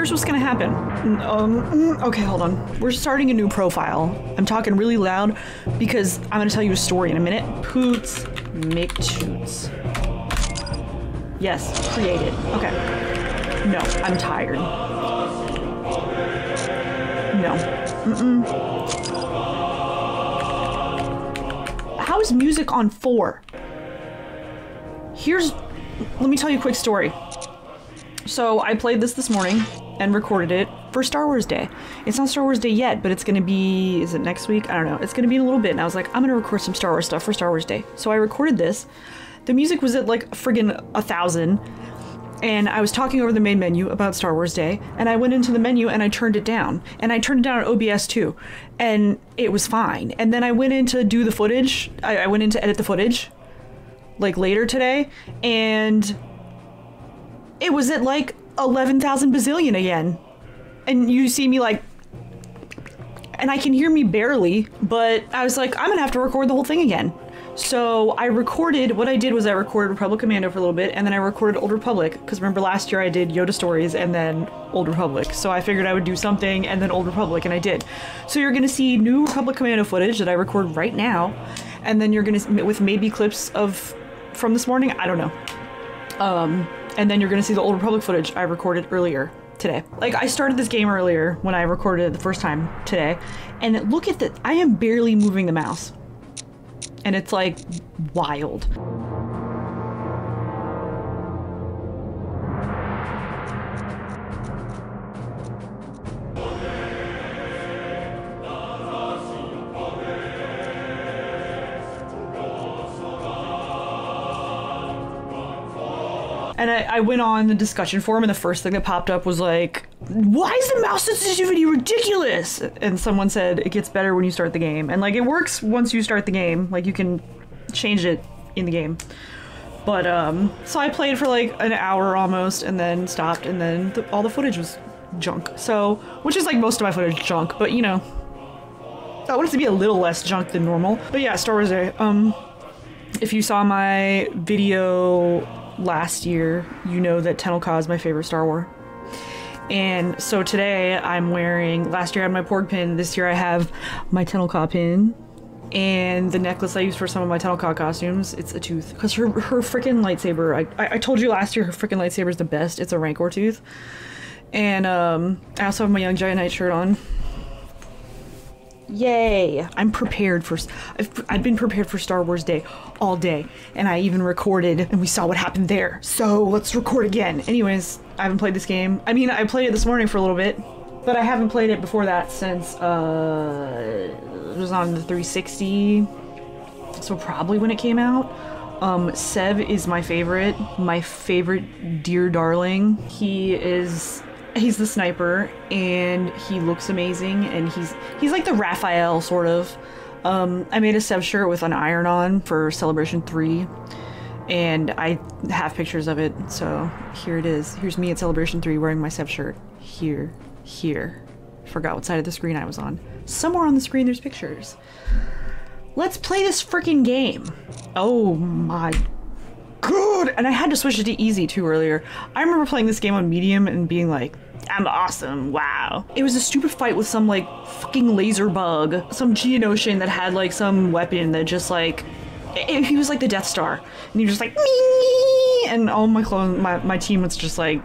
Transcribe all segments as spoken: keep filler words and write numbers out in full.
here's what's gonna happen. Um, okay, hold on. We're starting a new profile. I'm talking really loud because I'm gonna tell you a story in a minute. Poots McToots. Yes, created. Okay. No, I'm tired. No. Mm-mm. How is music on four? Here's... Let me tell you a quick story. So I played this this morning and recorded it for Star Wars Day. It's not Star Wars Day yet, but it's gonna be, is it next week? I don't know. It's gonna be in a little bit. And I was like, I'm gonna record some Star Wars stuff for Star Wars Day. So I recorded this. The music was at like friggin' a thousand. And I was talking over the main menu about Star Wars Day. And I went into the menu and I turned it down. And I turned it down at O B S too. And it was fine. And then I went in to do the footage. I, I went in to edit the footage like later today. And it was at like eleven thousand bazillion again. And you see me like, and I can hear me barely, but I was like, I'm gonna have to record the whole thing again. So I recorded, what I did was I recorded Republic Commando for a little bit, and then I recorded Old Republic, because remember last year I did Yoda Stories and then Old Republic. So I figured I would do something and then Old Republic, and I did. So you're gonna see new Republic Commando footage that I record right now, and then you're gonna, with maybe clips of, from this morning, I don't know. Um, and then you're gonna see the Old Republic footage I recorded earlier today. Like, I started this game earlier when I recorded it the first time today, and look at the, I am barely moving the mouse. And it's like wild. And I, I went on the discussion forum, and the first thing that popped up was like, why is the mouse sensitivity ridiculous? And someone said, it gets better when you start the game. And like, it works once you start the game. Like, you can change it in the game. But, um, so I played for like an hour almost, and then stopped, and then th all the footage was junk. So, which is like most of my footage junk, but you know, I want it to be a little less junk than normal. But yeah, Star Wars Day. Um, if you saw my video last year, you know that Tenel Ka is my favorite Star Wars. And so today I'm wearing, last year I had my Porg pin, this year I have my Tenel Ka pin, and the necklace I use for some of my Tenel Ka costumes, it's a tooth. Because her, her freaking lightsaber, I, I, I told you last year her freaking lightsaber is the best, it's a Rancor tooth. And um, I also have my Young Jedi Knight shirt on. Yay! I'm prepared for, I've, I've been prepared for Star Wars Day all day, and I even recorded, and we saw what happened there. So let's record again. Anyways, I haven't played this game. I mean, I played it this morning for a little bit, but I haven't played it before that since, uh, it was on the three sixty, so probably when it came out. Um, Sev is my favorite, my favorite dear darling. He is... He's the sniper, and he looks amazing, and he's he's like the Raphael, sort of. Um, I made a Sev shirt with an iron on for Celebration three, and I have pictures of it, so here it is. Here's me at Celebration three wearing my Sev shirt. Here. Here. Forgot what side of the screen I was on. Somewhere on the screen there's pictures. Let's play this freaking game. Oh my god. Good! And I had to switch it to easy too earlier. I remember playing this game on medium and being like, I'm awesome, wow. It was a stupid fight with some like fucking laser bug, some Geonosian that had like some weapon that just like, it, he was like the Death Star. And you're just like, me, and all my clone, my, my team was just like,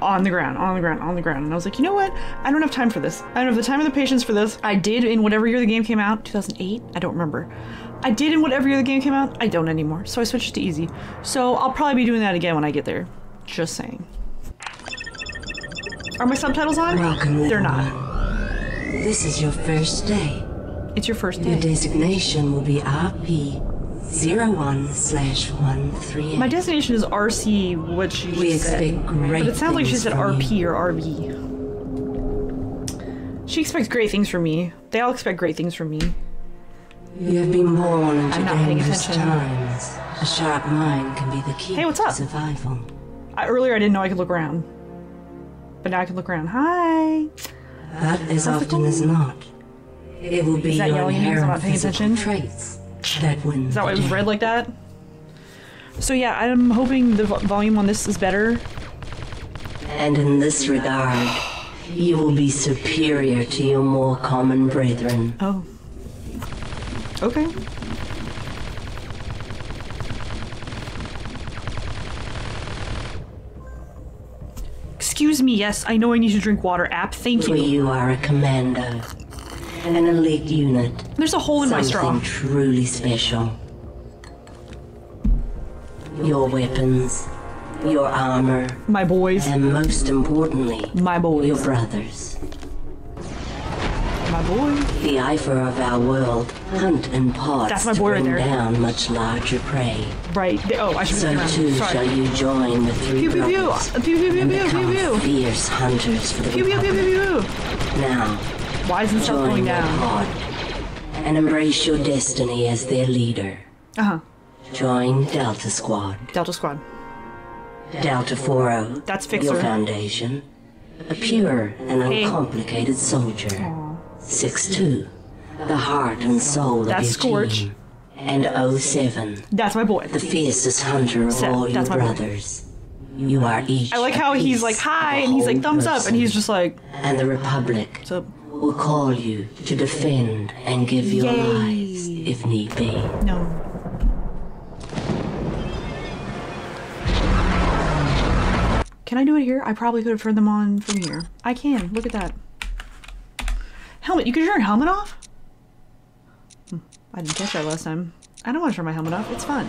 on the ground, on the ground, on the ground. And I was like, you know what? I don't have time for this. I don't have the time or the patience for this. I did in whatever year the game came out, two thousand eight? I don't remember. I did in whatever year the game came out. I don't anymore, so I switched to easy. So I'll probably be doing that again when I get there. Just saying. Are my subtitles on? Welcome. They're not. This is your first day. It's your first day. Your designation will be R P zero one slash one three. My designation is R C, which she we just expect said. Great, but it sounds like she said R P you. Or R B. She expects great things from me. They all expect great things from me. You have been born into dangerous times. A sharp mind can be the key hey, what's up? To survival. I, earlier I didn't know I could look around. But now I can look around. Hi! That is often cool? As not. It will be your inherent physical traits that win. Is that why it was red like that? So yeah, I'm hoping the volume on this is better. and in this regard, you will be superior to your more common brethren. Oh. Okay. Excuse me, yes, I know I need to drink water. App, thank you. For you are a commander, an elite unit. There's a hole in my straw. Something truly special. Your weapons, your armor, my boys, and most importantly, my boys, your brothers. My boy. The Ifer of our world hunt in pods. That's my boy to bring right there. Down much larger prey. Right. Oh, I should. So too Sorry. shall you join the three pew, brothers pew, pew, pew, pew, and pew, become pew, pew, pew. fierce hunters for the pew, pew, pew, pew. Now, why isn't stuff going down? Pod and embrace your destiny as their leader. Uh huh. Join Delta Squad. Delta Squad. Delta four oh. That's Fixer. Your foundation. A pure and hey. uncomplicated soldier. Aww. six two. The heart and soul that's of your Scorch. Team. And oh seven. That's my boy. The fiercest hunter of Sev, all your brothers. Boy. You are each. I like how he's like, hi, and he's like, thumbs person. Up, and he's just like. And the Republic will call you to defend and give Yay. Your lives if need be. No. Can I do it here? I probably could have turned them on from here. I can. Look at that. Helmet. You can turn your helmet off? Hmm. I didn't catch that last time. I don't want to turn my helmet off. It's fun.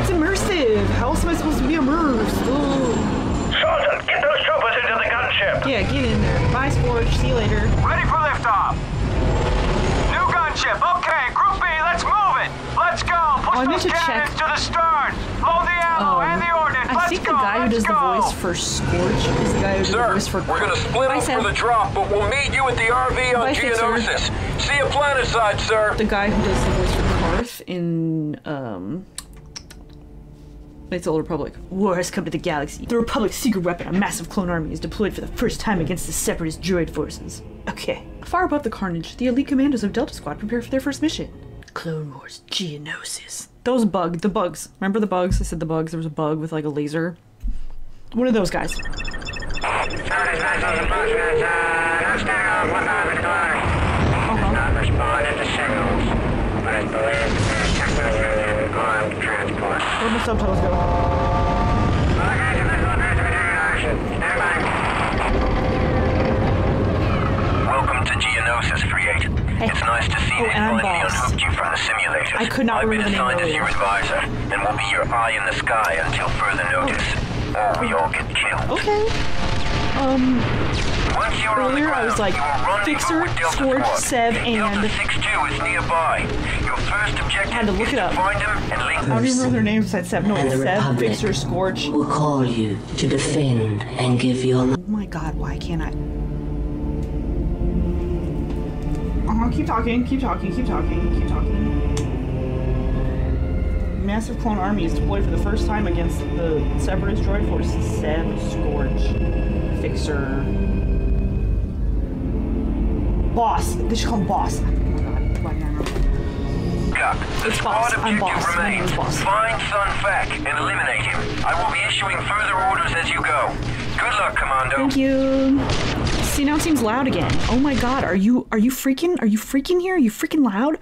It's immersive. How else am I supposed to be immersed? Ooh. Sergeant, get those troopers into the gunship. Yeah, get in there. Bye, Scorch. See you later. Ready for liftoff. New gunship. Okay, Group B, let's move it. Let's go. Push oh, those cannons to the stern. Blow the ammo um, and the ordnance. I think the guy who does the voice for Scorch is the guy who does the voice for Karth. We're gonna split up for the drop, but we'll meet you at the R V on Geonosis. See you planetside, sir. The guy who does the voice for Karth in um, it's the Old Republic. War has come to the galaxy. The Republic's secret weapon, a massive clone army, is deployed for the first time against the Separatist droid forces. Okay. Far above the carnage, the elite commandos of Delta Squad prepare for their first mission. Clone Wars Geonosis. Those bug, the bugs. Remember the bugs? I said the bugs. There was a bug with like a laser. One of those guys. Welcome to Geonosis three eight. It's nice to see oh, that Lindsay unhooked you from the simulators. I could not I've been assigned as your advisor, and will be your eye in the sky until further notice, oh. or we all get killed. Okay. Um, Once you're earlier on the ground, I was like, Fixer, Scorch, Sev, and... Delta six two is nearby. Your first objective I had to look it up. Find them and link I don't even remember their names besides Sev. No, it's Sev, Fixer, Scorch. We'll call you to defend and give your... Oh my god, why can't I... Oh, keep talking, keep talking, keep talking, keep talking. Massive clone army is deployed for the first time against the Separatist droid forces. Sev, Scorch, Fixer. Boss. They should call him Boss. Oh my god. Why not? It's Boss. I'm Boss. My name is Boss. Find Sunfact and eliminate him. I will be issuing further orders as you go. Good luck, Commando. Thank you. See, now it seems loud again. Oh my god, are you are you freaking are you freaking here? Are you freaking loud?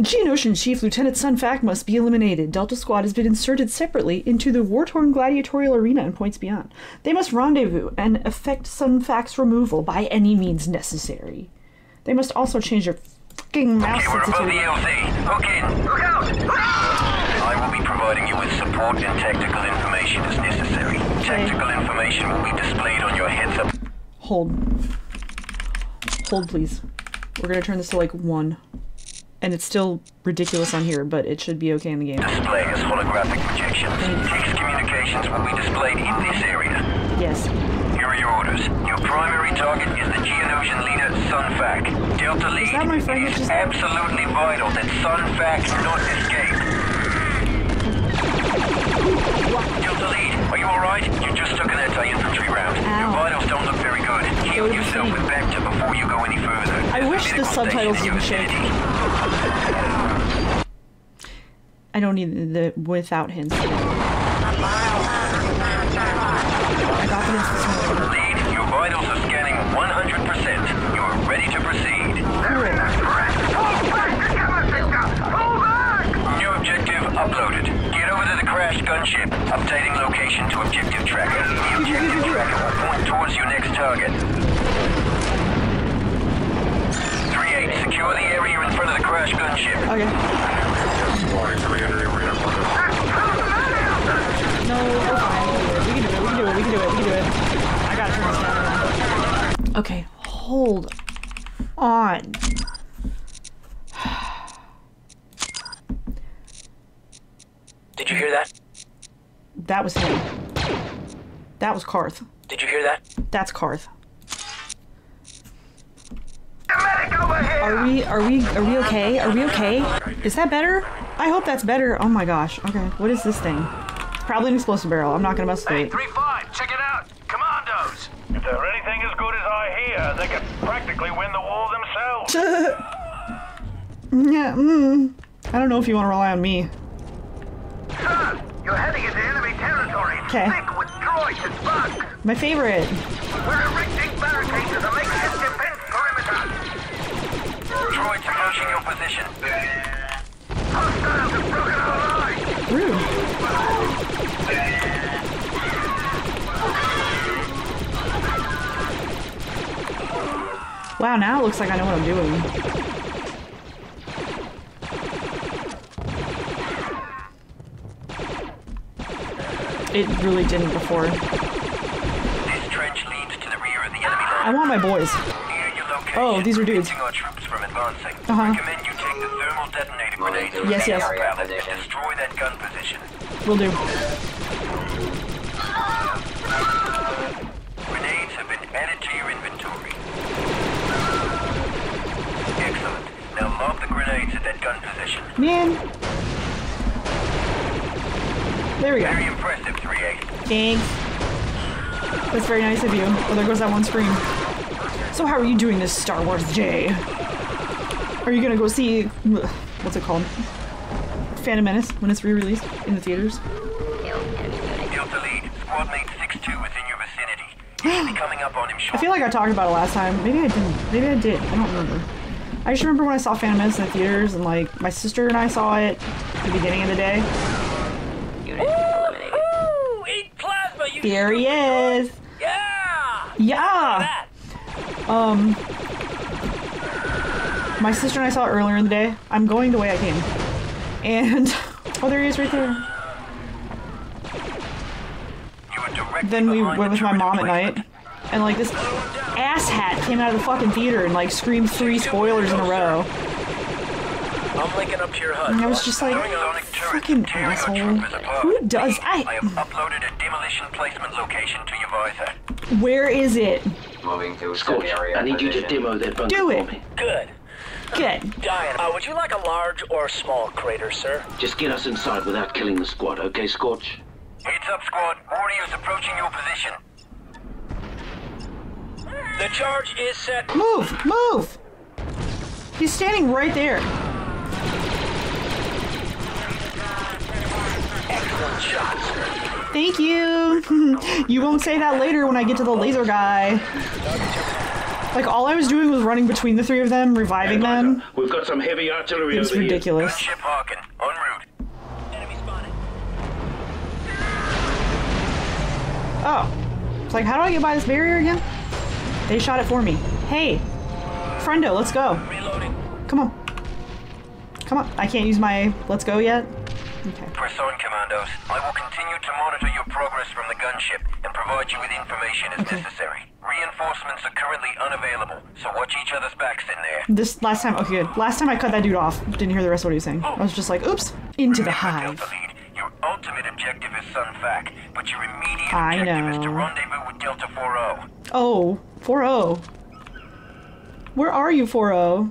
Geonosian Chief Lieutenant Sunfact must be eliminated. Delta Squad has been inserted separately into the war-torn gladiatorial arena and points beyond. They must rendezvous and effect Sunfact's removal by any means necessary. They must also change their fucking mouse okay, sensitivity. We're above the L C. Okay, look out! I will be providing you with support and tactical information as necessary. Tactical okay. information will be displayed on your heads-up. Hold. Hold, please. We're gonna turn this to like one. And it's still ridiculous on here, but it should be okay in the game. Display is holographic projections. Text communications will be displayed in this area. Yes. Here are your orders. Your primary target is the Geonosian leader, Sunfact. Delta lead, it is just... absolutely vital that Sunfact not escape. What? Delta lead, are you alright? You just took an anti-infantry round. Ow. Your vitals don't look very Heal yourself with Vector before you go any further. I wish the subtitles didn't change. I don't need the without hints. Lead, your vitals are scanning one hundred percent. You are ready to proceed. They're in that correct. Pull back the camera system! Pull back! New objective uploaded. Get over to the crashed gunship. Updating location to objective tracker. The objective tracker will point towards your next target. three eight, secure the area in front of the crashed gunship. Okay. Warning to the enemy arena. No, we're fine. We can do it, we can do it, we can do it, we can do it. I gotta turn this down around. Okay, hold on. Did you hear that? That was him. That was Karth. Did you hear that? That's Karth. Are we, are we, are we okay? Are we okay? Is that better? I hope that's better. Oh my gosh. Okay, what is this thing? Probably an explosive barrel. I'm not gonna mess with it. three five, check it out. Commandos. If they're anything as good as I hear, they could practically win the war themselves. Yeah, mm. I don't know if you want to rely on me. Sir, you're heading into enemy territory. Okay. Stick with droids and bugs. My favorite. We're erecting barricades to the makeshift defense perimeter. Droids approaching your position. Hostiles have broken our lines. Rude. Wow, now it looks like I know what I'm doing. It really didn't before. This trench leads to the rear of the enemy line. I want my boys. Oh, these are dudes. Our troops from advancing. Uh-huh. Recommend you take the thermal detonator grenade. Yes, yes. And destroy that gun position. Will do. Grenades have been added to your inventory. Excellent. Now lob the grenades at that gun position. Man. There we go. Very impressive, three eight. Thanks. That's very nice of you. Oh, there goes that one scream. So how are you doing this Star Wars Day? Are you gonna go see... what's it called? Phantom Menace when it's re-released in the theaters? Delta lead. Squad mate six two within your vicinity. You should be coming up on him shortly. I feel like I talked about it last time. Maybe I didn't. Maybe I did. I don't remember. I just remember when I saw Phantom Menace in the theaters, and like my sister and I saw it at the beginning of the day. Unit eliminated. Ooh, eat plasma, you there he is. Yeah. Yeah. Um. My sister and I saw it earlier in the day. I'm going the way I came. And oh, there he is right there. Then we went with my mom at night, and like this asshat came out of the fucking theater and like screamed three spoilers in a row. I'm linking up to your H U D. And I was just like, fucking asshole. Who does I? I have uploaded a demolition placement location to your visor. Where is it? Moving to Scorch. I need you to demo that bunker for me. Good. Good. Diane, uh, would you like a large or small crater, sir? Just get us inside without killing the squad, okay, Scorch? Heads up, squad. Warriors approaching your position. The charge is set. Move! Move! He's standing right there. Excellent shot, sir. Thank you. You won't say that later when I get to the laser guy. Like, all I was doing was running between the three of them, reviving them. We've got some heavy artillery over here. It's ridiculous. Gunship Harkin, en route. Oh. It's like, how do I get by this barrier again? They shot it for me. Hey. Friendo, let's go. Reloading. Come on. Come on. I can't use my let's go yet? Okay. Press on, commandos. I will continue to monitor your progress from the gunship and provide you with information as okay. necessary. Reinforcements are currently unavailable, so watch each other's backs in there. This last time, okay, good. Last time I cut that dude off. Didn't hear the rest of what he was saying. Oh. I was just like, oops. Into Remember the hive. Delta lead. Your ultimate objective is Sunfact, but your immediate I objective know. is to rendezvous with Delta four oh. Oh, four oh. Where are you, four oh?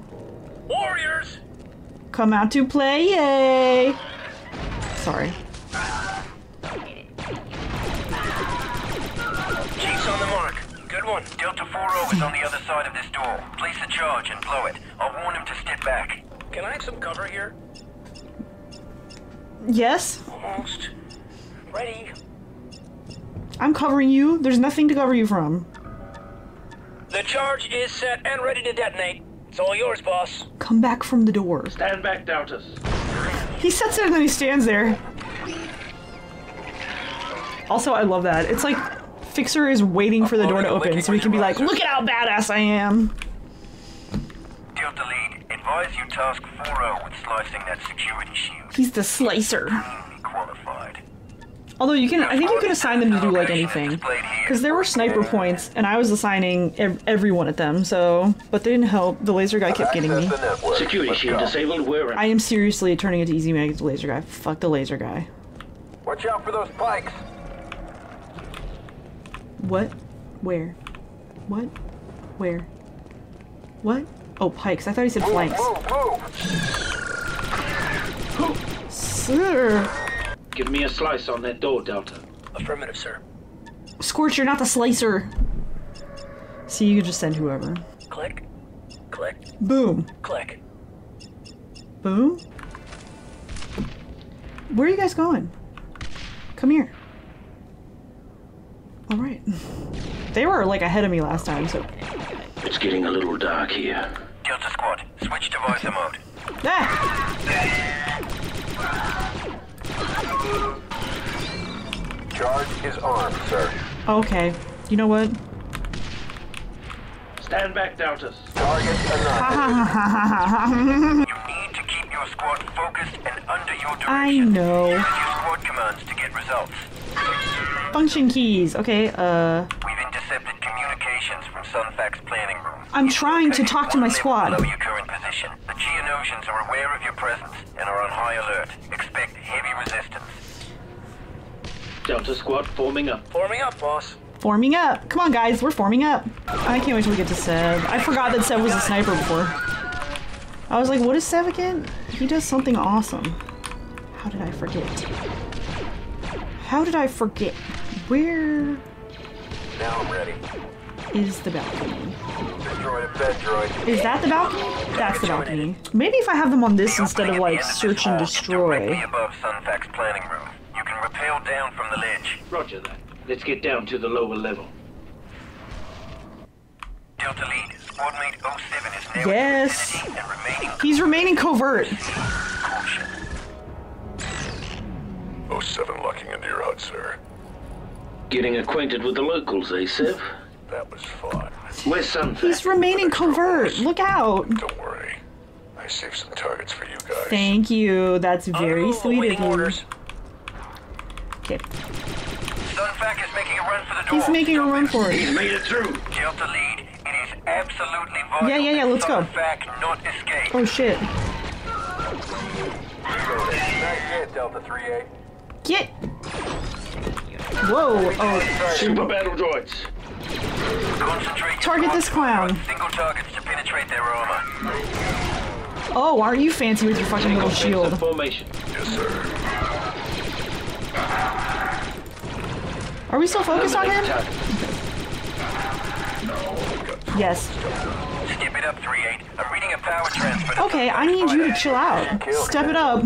Warriors! Come out to play, yay! Sorry. Chief's on the mark. Good one. Delta four oh is on the other side of this door. Place the charge and blow it. I'll warn him to step back. Can I have some cover here? Yes. Almost ready. I'm covering you. There's nothing to cover you from. The charge is set and ready to detonate. It's all yours, boss. Come back from the door. Stand back, doubters. He sits there and then he stands there. Also, I love that. It's like Fixer is waiting for the door to open so he can be like, look at how badass I am. Delta lead, advise you task four oh with slicing that security shield. He's the slicer. Qualified. Although you can, I think you can assign them to do like anything, because there were sniper points and I was assigning ev everyone at them. So, but they didn't help. The laser guy kept getting me. Security shield disabled. Where? I am seriously turning into easy mag. The laser guy. Fuck the laser guy. Watch out for those pikes. What? Where? What? Where? What? Oh, pikes. I thought he said flanks. Sir. Give me a slice on that door, Delta. Affirmative, sir. Scorch, you're not the slicer. See, you could just send whoever. Click. Click. Boom. Click. Boom? Where are you guys going? Come here. Alright. They were like ahead of me last time, so... It's getting a little dark here. Delta Squad, switch to visor mode. Ah! Charge is armed, sir. Okay. You know what? Stand back, doubters. Target annihilated. You need to keep your squad focused and under your direction. I know. Use your squad commands to get results. Function keys. Okay, uh... We've intercepted communications from Sunfact's planning room. I'm trying to talk to my squad. Below your current position. The Geonosians are aware of your presence and are on high alert. Expect heavy resistance. Delta Squad forming up. Forming up, boss. Forming up. Come on, guys. We're forming up. I can't wait till we get to Sev. I forgot that Sev was a sniper before. I was like, what is Sev again? He does something awesome. How did I forget? How did I forget? Where... Now I'm ready. Is the balcony? Droid, droid. Is that the balcony? That's the balcony. Maybe if I have them on this instead of like search and destroy. Above Sunfact's planning room. You can rappel down from the ledge. Roger that. Let's get down to the lower level. Delta lead, squadmate oh seven is now. Yes. In the and remaining... He's remaining covert. Caution. oh seven locking into your H U D, sir. Getting acquainted with the locals, eh, Sev? That was fun. Where's Sunfact? He's remaining covert. Look out. Don't worry. I saved some targets for you guys. Thank you. That's very sweet of you. Okay. Sunfact is making a run for the door. He's making a run for it. He's made it through. Delta lead. It is absolutely vital. Yeah, yeah, yeah. Let's go. Sunfact not escape. Oh, shit. Delta three eight. Get. Whoa! Oh, super battle droids. Concentrate. Target this clown. Single targets to penetrate their armor. Oh, are you fancy with your fucking little shield? Formation. Yes, sir. Are we still focused on him? Yes. Step it up, three eight. I'm reading a power transfer. Okay, I need you to chill out. Step it up.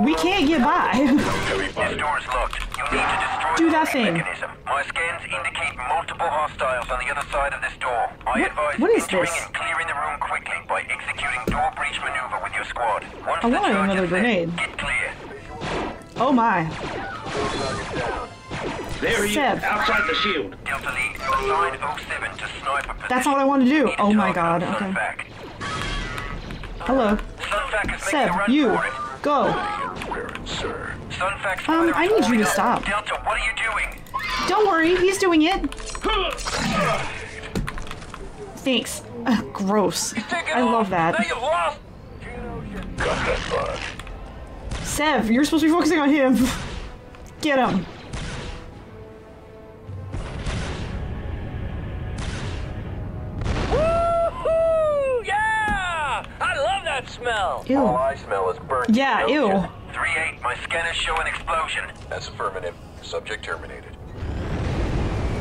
We can't get by. This door is locked. You'll need to destroy Do that thing. Mechanism. My scans indicate multiple hostiles on the other side of this door. I what? advise what is entering this? and clearing the room quickly by executing door breach maneuver with your squad. Once I the want another grenade. Set, get clear. Oh my. There he is. Outside the shield. Delta lead. Assign oh seven to sniper position. That's all I want to do. Oh my god. Okay. Sunfact. Hello. Sunfact is Sev, run you. For it. Go. Um, I need you to stop. Delta, what are you doing? Don't worry, he's doing it. Thanks. Ugh, gross. I love that. Sev, you're supposed to be focusing on him. Get him. Smell. Ew. All I smell is burnt. Yeah, ew. three eight, my scanners show an explosion. That's affirmative. Subject terminated.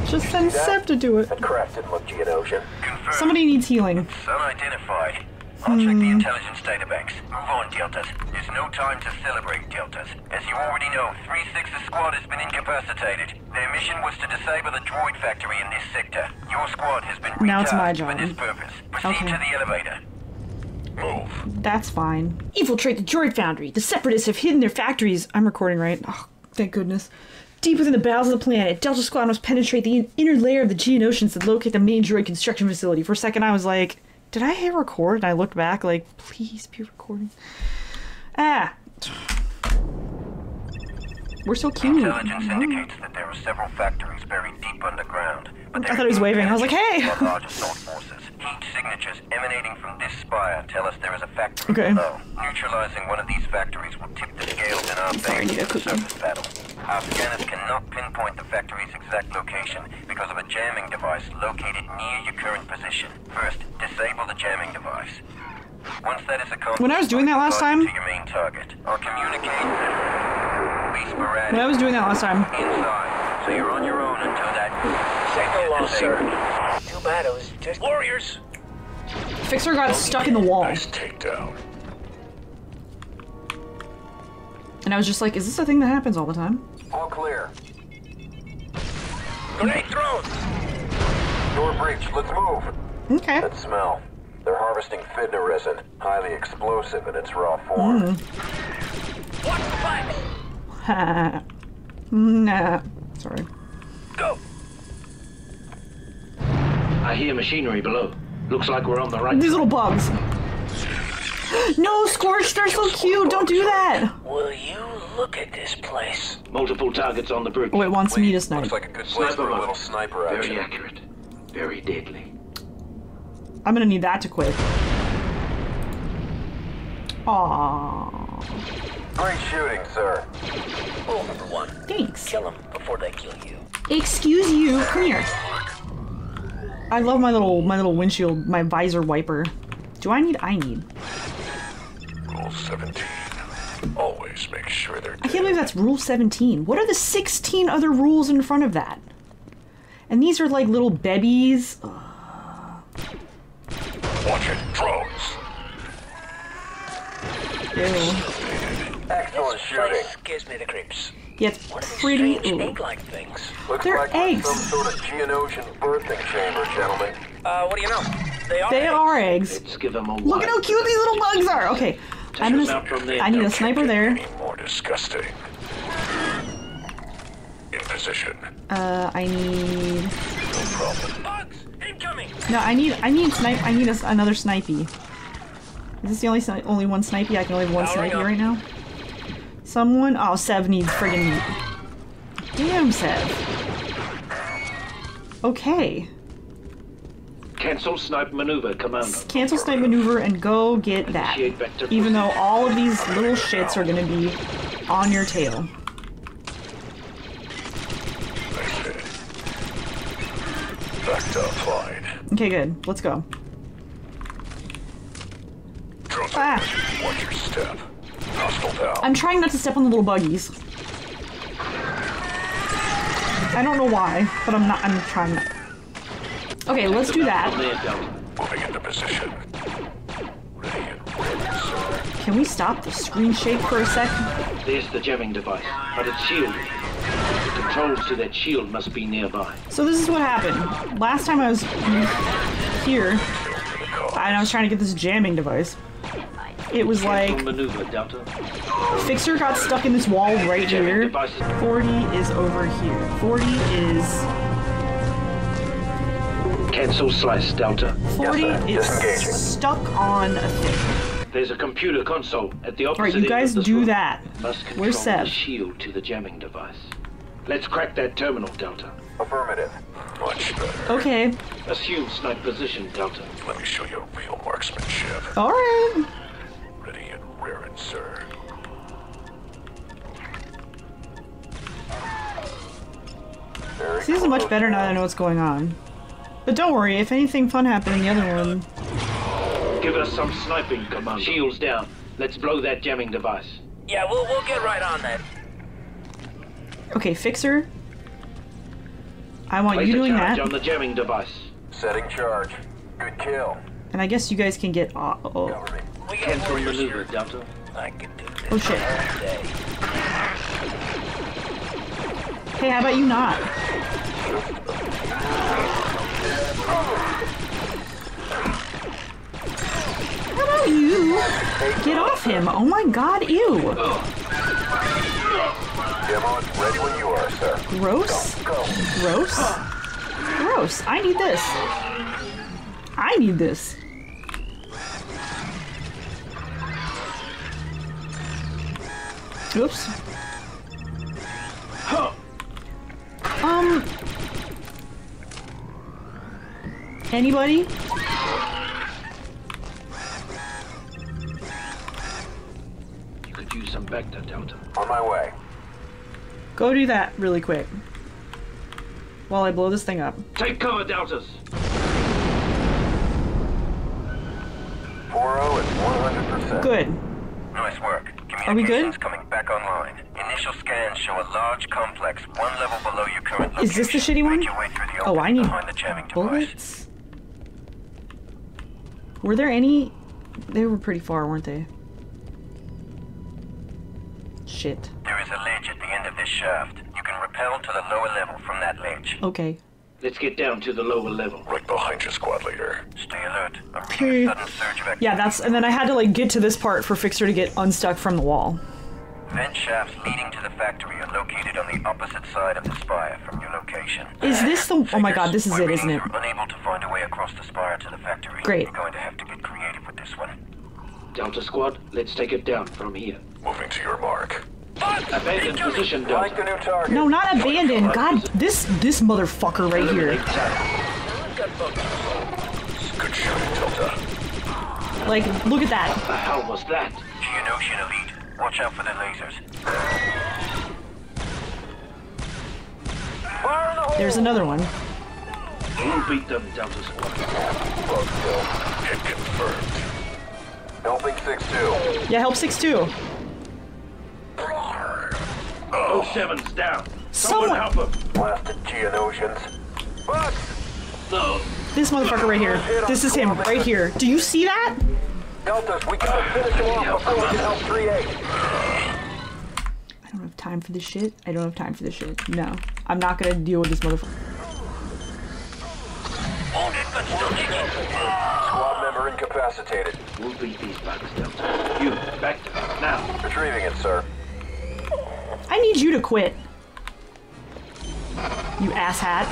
Just send Sev to do it. Somebody needs healing. It's unidentified. I'll check the intelligence databanks. Move on, Deltas. There's no time to celebrate, Deltas. As you already know, three six's squad has been incapacitated. Their mission was to disable the droid factory in this sector. Your squad has been recharged for this purpose. Proceed okay. to the elevator. Move. That's fine. Infiltrate the droid foundry. The Separatists have hidden their factories. I'm recording, right? Oh, thank goodness. Deep within the bowels of the planet, Delta Squad must penetrate the inner layer of the Geonosians to locate the main droid construction facility. For a second, I was like, did I hit record? And I looked back like, please be recording. Ah. We're so cute. Intelligence oh. indicates that there are several factories buried deep underground. But I thought he was waving. I was like, hey! Large assault forces. Heat signatures emanating from this spire tell us there is a factory okay. below. Neutralizing one of these factories will tip the scales in our favor in the surface battle. Our scanners cannot pinpoint the factory's exact location because of a jamming device located near your current position. First, disable the jamming device. Once that is accomplished, when I was doing that last time, to your main target, or communicate. When I was doing that last time. Inside, so you're on your own until that. Take a loss, sir. No battles, just warriors. Fixer got stuck in the wall. Nice takedown. And I was just like, is this a thing that happens all the time? All clear. Grenade thrown! Door breach, let's move. Okay. That smell. They're harvesting fidna resin, highly explosive in its raw form. Mm. Watch the flash! Ha. Nah. Sorry. Go! I hear machinery below. Looks like we're on the right. These little bugs. No, Scorch, they're so cute. Don't do that. Will you look at this place? Multiple targets on the bridge. Oh, it wants Wait, me to snipe. Looks like a good place for a little sniper action. Very accurate. Very deadly. I'm gonna need that to quit. Aww. Great shooting, sir. Rule number one. Thanks. Kill them before they kill you. Excuse you. Come here. I love my little, my little windshield, my visor wiper. Do I need? I need. Rule seventeen. Always make sure they're dead. I can't believe that's rule seventeen. What are the sixteen other rules in front of that? And these are like little babies. Ugh. Watch it, drones. Ew. Excellent shooting. Gives me the creeps. Yeah, it's what pretty egg-like things. Looks They're like eggs. Some sort of Geonosian birthing chamber, gentlemen. Uh, what do you know? They are they eggs. Are eggs. Let's give them a Look at how cute these little bugs are. Okay, I'm gonna, there, I need a sniper there. More disgusting. In position. Uh, I need. No problem. Bugs incoming. No, I need, I need snipe. I need a, another snipey. Is this the only, only one snipey? I can only have one snipey right now. Someone? Oh, Sev needs friggin' meat. Damn, Sev. Okay. Cancel snipe maneuver, Commander. Cancel snipe maneuver and go get that. Even though all of these little shits are gonna be on your tail. Okay, good. Let's go. Ah! Watch your step. I'm trying not to step on the little buggies. I don't know why, but I'm not. I'm trying not. Okay, let's do that. Moving into position. Can we stop the screen shake for a second? There's the jamming device, but it's shielded. The controls to that shield must be nearby. So this is what happened. Last time I was here, and I was trying to get this jamming device. It was like Fixer got stuck in this wall right here. forty is over here. forty is cancel slice Delta. forty is stuck on a thing. There's a computer console at the opposite. All right, you guys do that. Where's Seth? Shield to the jamming device. Let's crack that terminal, Delta. Affirmative. Much better. Okay. Assume snipe position, Delta. Let me show you real marksmanship. All right. Ready and rearing, sir. Very See, this is much better now that I know what's going on. But don't worry, if anything fun happened in the other one. Give us some sniping, Commander. Shields down. Let's blow that jamming device. Yeah, we'll we'll get right on that. Okay, Fixer. I want Place you doing that. On the jamming device. Setting charge. Good kill. And I guess you guys can get off. Oh, oh shit. Hey, how about you not? How about you? Get off him. Oh my god, ew. Demo's ready when you are, sir. Gross. Go, go. Gross. Gross. I need this. I need this. Oops. Huh. Um. Anybody? You could use some Vector, Delta. On my way. Go do that really quick. While I blow this thing up. Take cover, Deltas. four oh is one hundred percent. Good. Nice work. Are we good? Coming back online. Initial scans show a large complex one level below your current location. Is this the shitty one? The oh, I need the bullets. Device. Were there any? They were pretty far, weren't they? Shit. There is a ledge at the end of this shaft. You can rappel to the lower level from that ledge. Okay. Let's get down to the lower level. Right behind your squad leader. Stay alert. Okay. Sudden surge of yeah, that's... And then I had to, like, get to this part for Fixer to get unstuck from the wall. Vent shafts leading to the factory are located on the opposite side of the spire from your location. Is this the... Figures, oh my god, this is it, isn't it? Unable to find a way across the spire to the factory. Great. We're going to have to get creative with this one. Delta Squad, let's take it down from here. Moving to your mark. Abandoned position, Delta. No, not abandoned. God, this this motherfucker right here. Good shot, Delta. Like, look at that. What the hell was that? Geonosian elite. Watch out for the lasers. There's another one. You beat them, Delta Squad. Hit confirmed. Helping six two. Yeah, help six two. Oh, seven's down. Someone, Someone help him. Blasted Geonosians. Fuck! No. This motherfucker right here. This is him right here. Do you see that? Deltas, we gotta finish him off before we can help three eight. I don't have time for this shit. I don't have time for this shit. No. I'm not gonna deal with this motherfucker. Wounded, but still kicking. Squad member incapacitated. We'll beat these bugs, Delta. You, back to now. Retrieving it, sir. I need you to quit. You asshat.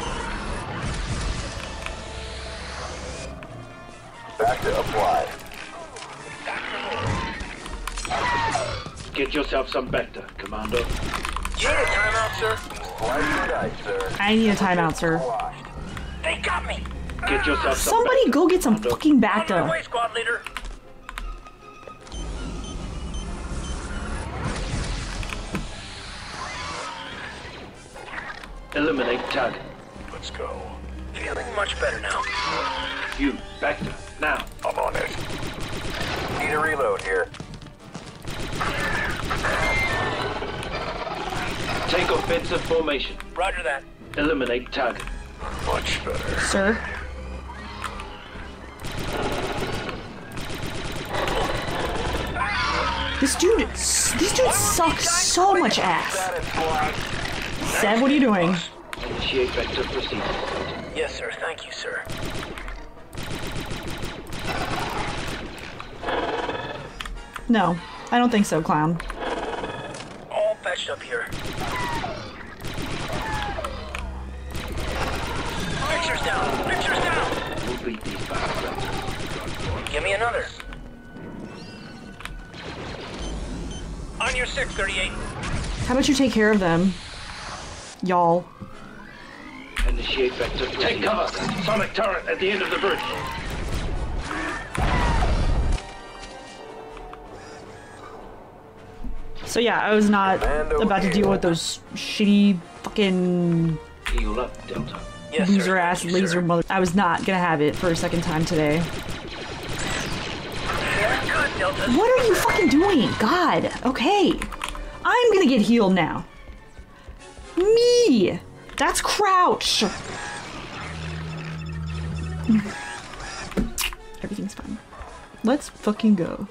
Back to apply. Get yourself some Vector, Commando. You need a timeout, sir. I need a timeout, sir. They got me. Get yourself some Somebody Vector, go get some Commando. Fucking Vector. On my way, squad leader. Eliminate target. Let's go. Feeling much better now. You, back to now. I'm on it. Need a reload here. Take offensive formation. Roger that. Eliminate target. Much better. Sir? This dude, this dude sucks so much ass. Sev, what are you doing? Initiate vector proceed. Yes, sir. Thank you, sir. No, I don't think so, clown. All patched up here. Pictures down. Pictures down. We'll beat these bastards. Give me another. On your six, thirty-eight. How about you take care of them? Y'all. Initiate vector. Take cover. Sonic turret at the end of the bridge. So yeah, I was not about to deal with those shitty fucking heal up, Delta. Yes, loser ass laser mother. I was not gonna have it for a second time today. What are you fucking doing? God. Okay. I'm gonna get healed now. Me! That's Crouch! I Everything's fine. Let's fucking go.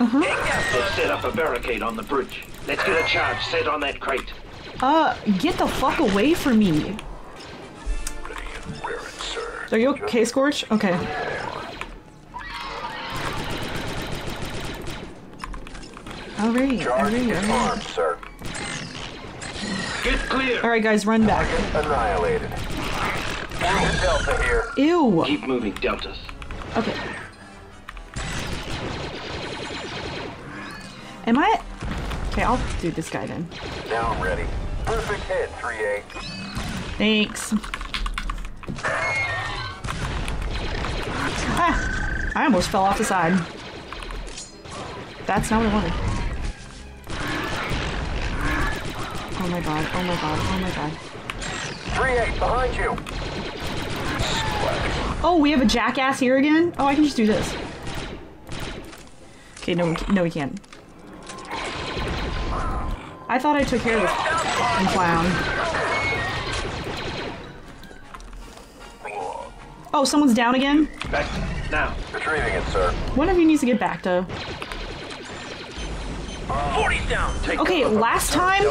Uh-huh. They've set up a barricade on the bridge. Let's get a charge set on that crate. Uh, get the fuck away from me. Are you okay, Scorch? Okay. Alright, alright, sir. Get clear! Alright guys, run back. Annihilated. Delta here. Ew! Keep moving, Deltas. Okay. Am I... Okay, I'll do this guy then. Now I'm ready. Perfect hit, three eight. Thanks. Ah, I almost fell off the side. That's not what I wanted. Oh my god, oh my god, oh my god. three eight, behind you! Oh, we have a jackass here again? Oh, I can just do this. Okay, no, no we can't. I thought I took care of this clown. Oh, someone's down again? Back now. Retrieving it, sir. One of you needs to get back, though. forty's down. Take okay, last time...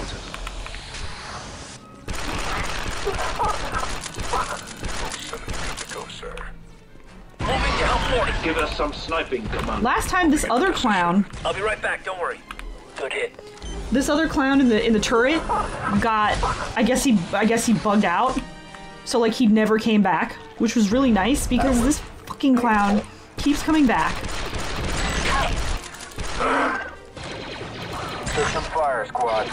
Give us some sniping, come on. Last time this other clown... I'll be right back, don't worry. Good hit. This other clown in the in the turret got, I guess he I guess he bugged out, so like he never came back, which was really nice because this fucking clown keeps coming back. There's some fire squad.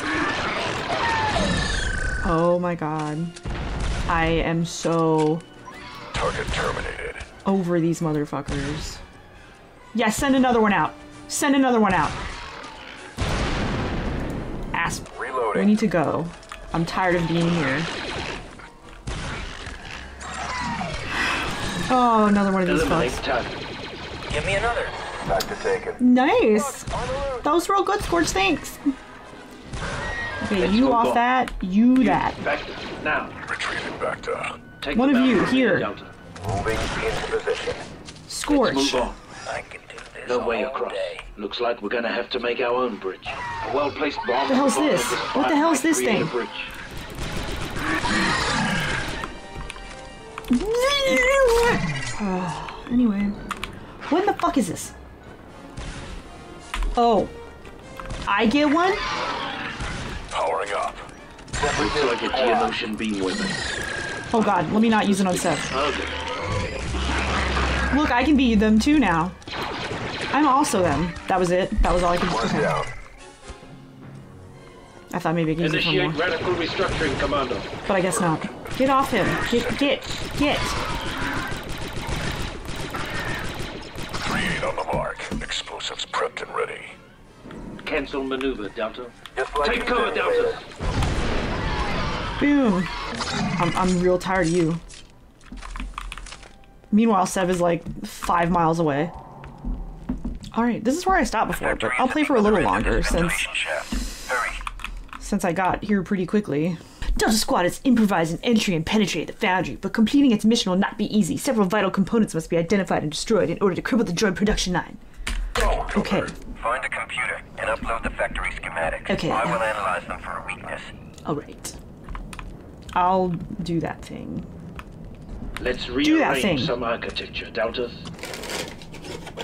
Oh my god, I am so target terminated over these motherfuckers. Yeah, send another one out. Send another one out. Reloading. We need to go. I'm tired of being here. Oh, another one of these folks. Give me another. Back to take it. Nice. That was real good, Scorch. Thanks. Okay, Let's you off ball. that. You, you that. Back to, now. Retrieving back to. Take one of you here. Moving into position. Scorch. Let's move on. I can do this no way across. Day. Looks like we're gonna have to make our own bridge. A well-placed bomb. What the hell's this? What the hell's this thing? Oh, anyway, what the fuck is this? Oh, I get one. Powering up. That looks like a Geonosian beam weapon. Oh god, let me not use it on Sev. Look, I can be them too now. I'm also them. That was it. That was all I could do. Okay. I thought maybe I could use it. Initiate radical restructuring, Commando. But I guess not. Get off him. Get, get, get. three eight on the mark. Explosives prepped and ready. Cancel maneuver, Delta. Take cover, Delta. Boom. I'm, I'm real tired of you. Meanwhile, Sev is like five miles away. Alright, this is where I stopped before, but I'll play for a little longer since since I got here pretty quickly. Delta Squad is improvise an entry and penetrate the foundry, but completing its mission will not be easy. Several vital components must be identified and destroyed in order to cripple the droid production line. Okay. Find a computer and upload the factory schematic. Okay. I will analyze them for a weakness. Alright. I'll do that thing. Let's rearrange some architecture, Deltas.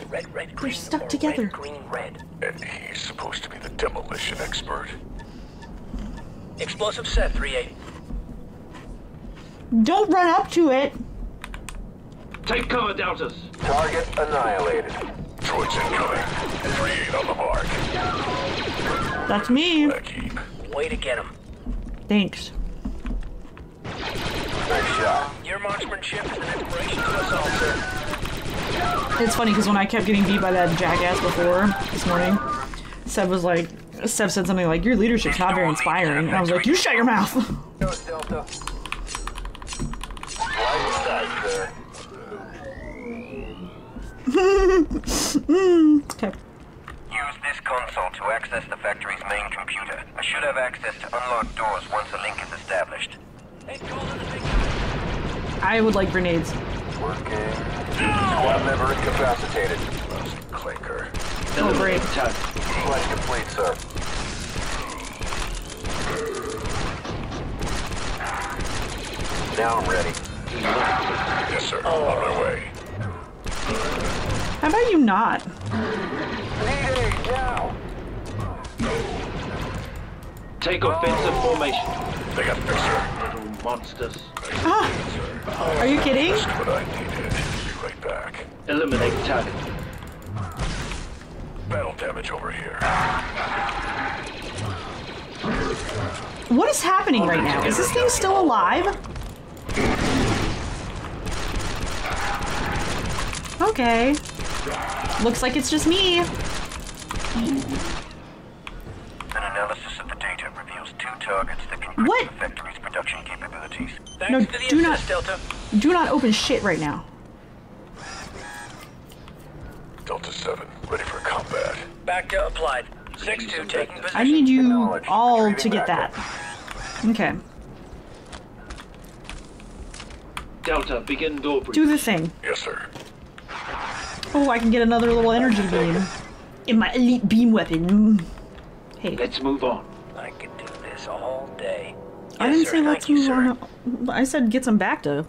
Red, red, green, They're stuck together. Red, green, red. And he's supposed to be the demolition expert. Explosive set, three eight. Don't run up to it. Take cover, Deltas. Target annihilated. Droids incoming. three eight on the mark. That's me. Way to get him. Thanks. Nice shot. Your marksmanship is an inspiration to us all, sir. It's funny because when I kept getting beat by that jackass before this morning, Sev was like, Sev said something like, "Your leadership's not very inspiring," and I was like, "You shut your mouth." Okay. Use this console to access the factory's main computer. I should have access to unlock doors once a link is established. I would like grenades. Working. Squad member incapacitated. Lost clinker. Celebrate. Flight complete, sir. Now I'm ready. Yes, sir. Oh. On my way. How about you not? Need aid now. Take offensive oh. formation. They got Fixer. Little monsters. Ah. Are you kidding? Just what I needed. Be right back. Eliminate target. Battle damage over here. What is happening right now? Is this thing still alive? Okay. Looks like it's just me. An analysis of the data reveals two targets that can increase the factory's production capabilities. Thanks no, to the do not, Delta. Do not open shit right now. Delta seven, ready for combat. Back to applied. six two, taking position. I need you all to get that. Okay. Delta, begin door breach. Do the thing. Yes, sir. Oh, I can get another little energy beam. In my elite beam weapon. Hey. Let's move on. I could do this all day. Yes, I didn't sir, say let's move you, on. I said get some back to.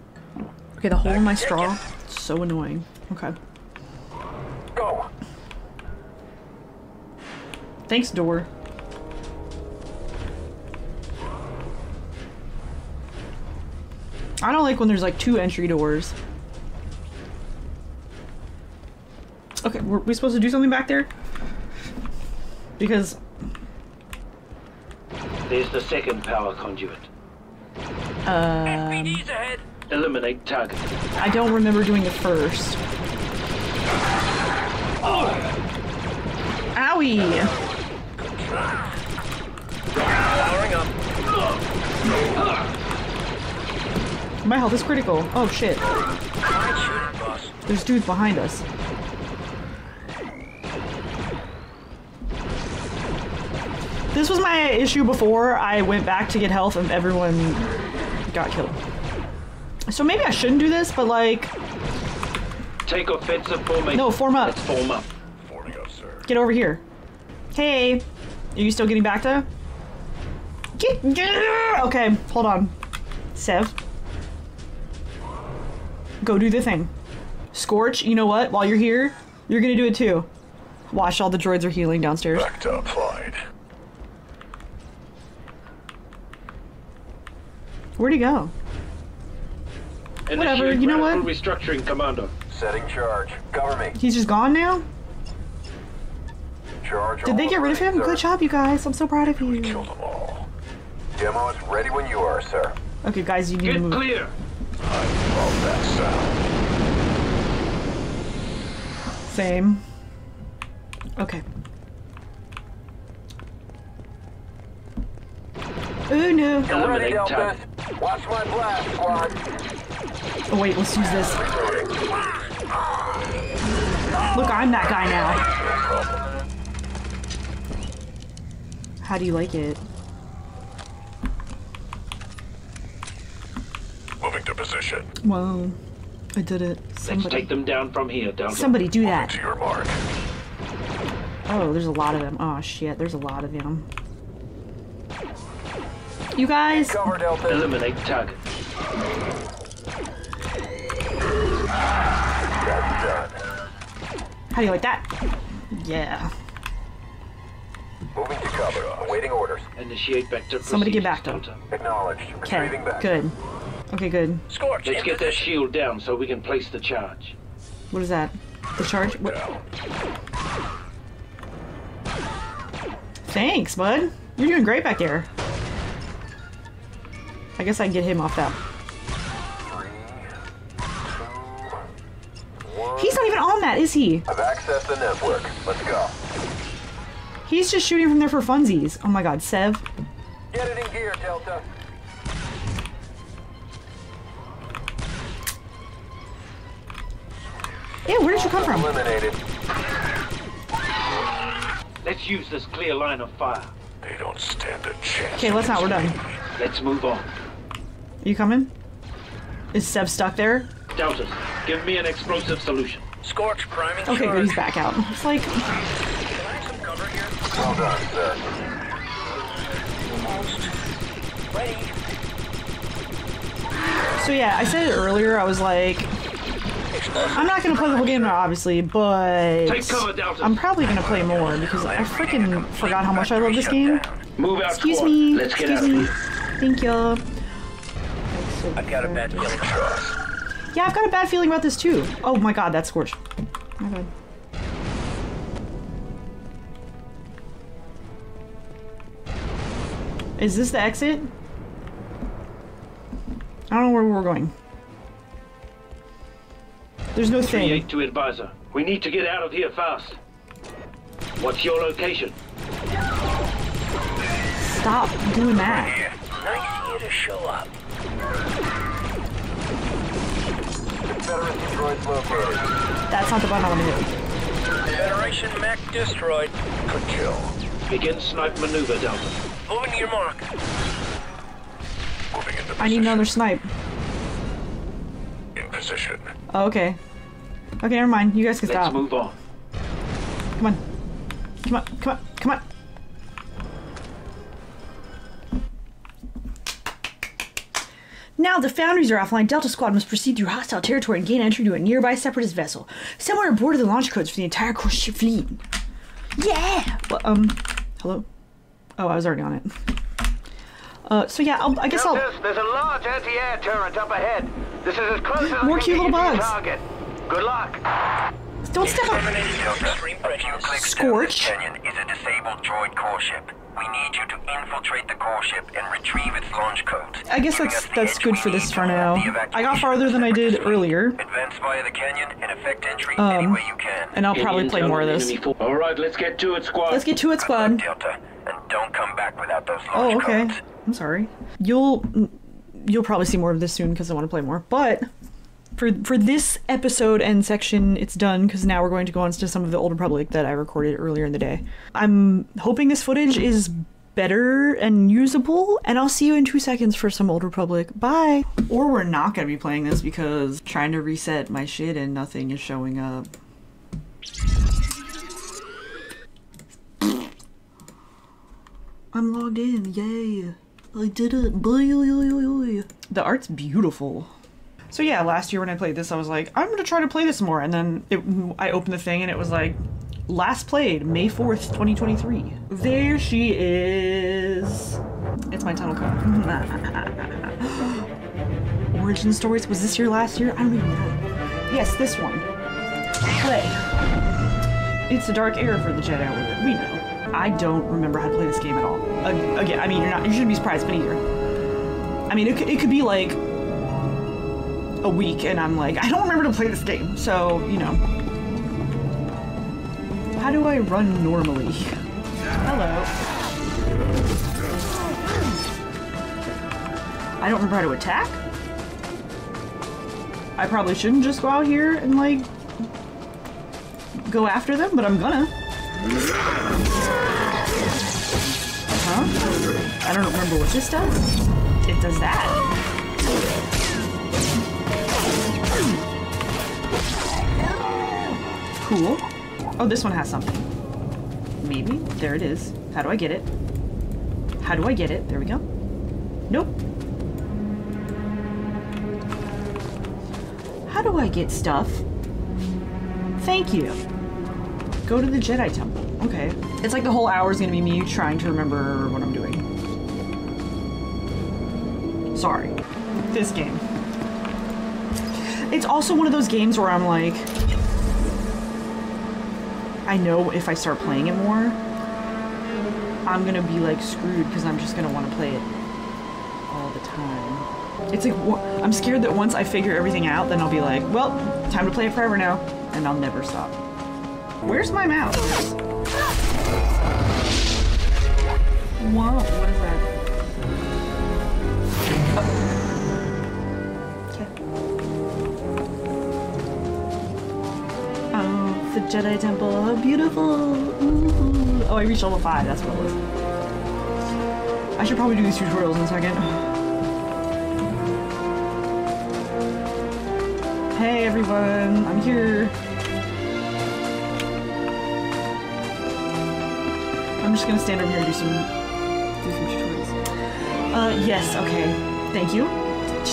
Okay, the hole back in my straw. It's so annoying. Okay. Go. Thanks, door. I don't like when there's like two entry doors. Okay, were we supposed to do something back there? Because... There's the second power conduit. Uh... F P D's ahead! Eliminate target. I don't remember doing the first. Oh. Owie! Powering up. Uh. My health is critical. Oh shit. There's dudes behind us. This was my issue before I went back to get health and everyone got killed. So maybe I shouldn't do this, but like... Take offensive formation. No, form up. Let's form up. Forming up, sir. Get over here. Hey. Are you still getting back to? Get, get, okay, hold on. Sev. Go do the thing. Scorch, you know what? While you're here, you're gonna do it too. Watch, all the droids are healing downstairs. Back to applied. Where'd he go? Initiate Whatever, you know what? Restructuring commando. Setting charge. Cover me. He's just gone now? Charge Did they get rid of him? Sir. Good job, you guys. I'm so proud of you. We killed them all. Demo is ready when you are, sir. Okay, guys, you need get to move. Clear. I love that sound. Same. Okay. Oh no. Eliminate target. Watch my blast, squad. Oh wait, let's use this. Look, I'm that guy now. How do you like it? Moving to position. Whoa. I did it. Somebody. Let's take them down from here. Down Somebody do that. To your mark. Oh, there's a lot of them. Oh shit, there's a lot of them. You guys cover Delta. Eliminate target. How do you like that? Yeah. Moving to cover. Awaiting orders. Initiate back to Somebody get back to him. Acknowledged. Okay. Good. Okay, good. Scorch. Let's get that shield down so we can place the charge. What is that? The charge? What? Thanks, bud. You're doing great back there. I guess I can get him off that. Three, two, one. He's not even on that, is he? I've accessed the network. Let's go. He's just shooting from there for funsies. Oh my god, Sev. Get it in gear, Delta. Yeah, where did you come from? Eliminated. Let's use this clear line of fire. They don't stand a chance. Okay, let's not. We're done. Let's move on. You coming? Is Sev stuck there? Delta. Give me an explosive solution. Scorch priming. Okay, good, he's back out. It's like... Can I have some cover here? Hold on, sir. Almost ready. So yeah, I said it earlier, I was like... I'm not gonna play the whole game now, obviously, but... Take cover, Delta. I'm probably gonna play more, because I freaking forgot how much I love this game. Move out. Excuse squad. me. Let's get Excuse out me. Thank you. I've got a bad feeling about this. Yeah, I've got a bad feeling about this too. Oh my god, that's Scorch. My god. Is this the exit? I don't know where we're going. There's no thing. three eight to advisor. We need to get out of here fast. What's your location? Stop doing that. Nice of you to show up. That's not the button I want to hit. Federation mech destroyed. Good kill. Begin snipe maneuver, Delta. Moving to your mark. Moving into position. I need another snipe. In position. Oh, okay. Okay, never mind. You guys can stop. Let's move on. Come on. Come on. Come on. Come on. Now the foundries are offline. Delta Squad must proceed through hostile territory and gain entry to a nearby Separatist vessel. Somewhere aboard the launch codes for the entire core ship fleet. Yeah! Well, um, hello? Oh, I was already on it. Uh, so yeah, I'll, I guess I'll... Notice, there's a large anti-air turret up ahead. This is as close as more cute little bugs. Target. Good luck. Don't step up. Scorch. Is a disabled droid core ship. We need you to infiltrate the core ship and retrieve its launch code. I guess that's that's good for this for now. I got farther than I did earlier. Advance via the canyon and effect entry any way you can. And I'll probably play more of this. All right, let's get to it, squad. Let's get to it, squad. Delta, and don't come back without those launch codes. Oh, okay. I'm sorry. You'll you'll probably see more of this soon because I want to play more. But for for this episode and section, it's done because now we're going to go on to some of the Old Republic that I recorded earlier in the day. I'm hoping this footage is better and usable, and I'll see you in two seconds for some Old Republic. Bye! Or we're not going to be playing this because I'm trying to reset my shit and nothing is showing up. I'm logged in, yay! I did it! The art's beautiful. So yeah, last year when I played this, I was like, I'm gonna try to play this more, and then it, I opened the thing and it was like, last played, May fourth, twenty twenty-three. There she is. It's my Tenel Ka. Origin stories, was this your last year? I don't even know. Yes, this one. Play. It's a dark era for the Jedi Order, we know. I don't remember how to play this game at all. Again, I mean, you're not, you shouldn't be surprised, but either. I mean, it could, it could be like, a week and I'm like, I don't remember to play this game, so, you know. How do I run normally? Hello. I don't remember how to attack? I probably shouldn't just go out here and, like, go after them, but I'm gonna. Huh? I don't remember what this does. It does that. Cool. Oh, this one has something. Maybe. There it is. How do I get it? How do I get it? There we go. Nope. How do I get stuff? Thank you. Go to the Jedi Temple. Okay. It's like the whole hour is going to be me trying to remember what I'm doing. Sorry. This game. It's also one of those games where I'm like... I know if I start playing it more, I'm gonna be like screwed because I'm just gonna want to play it all the time. It's like, I'm scared that once I figure everything out, then I'll be like, well, time to play it forever now, and I'll never stop. Where's my mouse? Whoa, what is that? Oh. The Jedi Temple, oh, beautiful! Ooh. Oh, I reached level five, that's what it was. I should probably do these tutorials in a second. Hey everyone, I'm here. I'm just gonna stand over here and do some, do some tutorials. Uh, yes, okay. Thank you.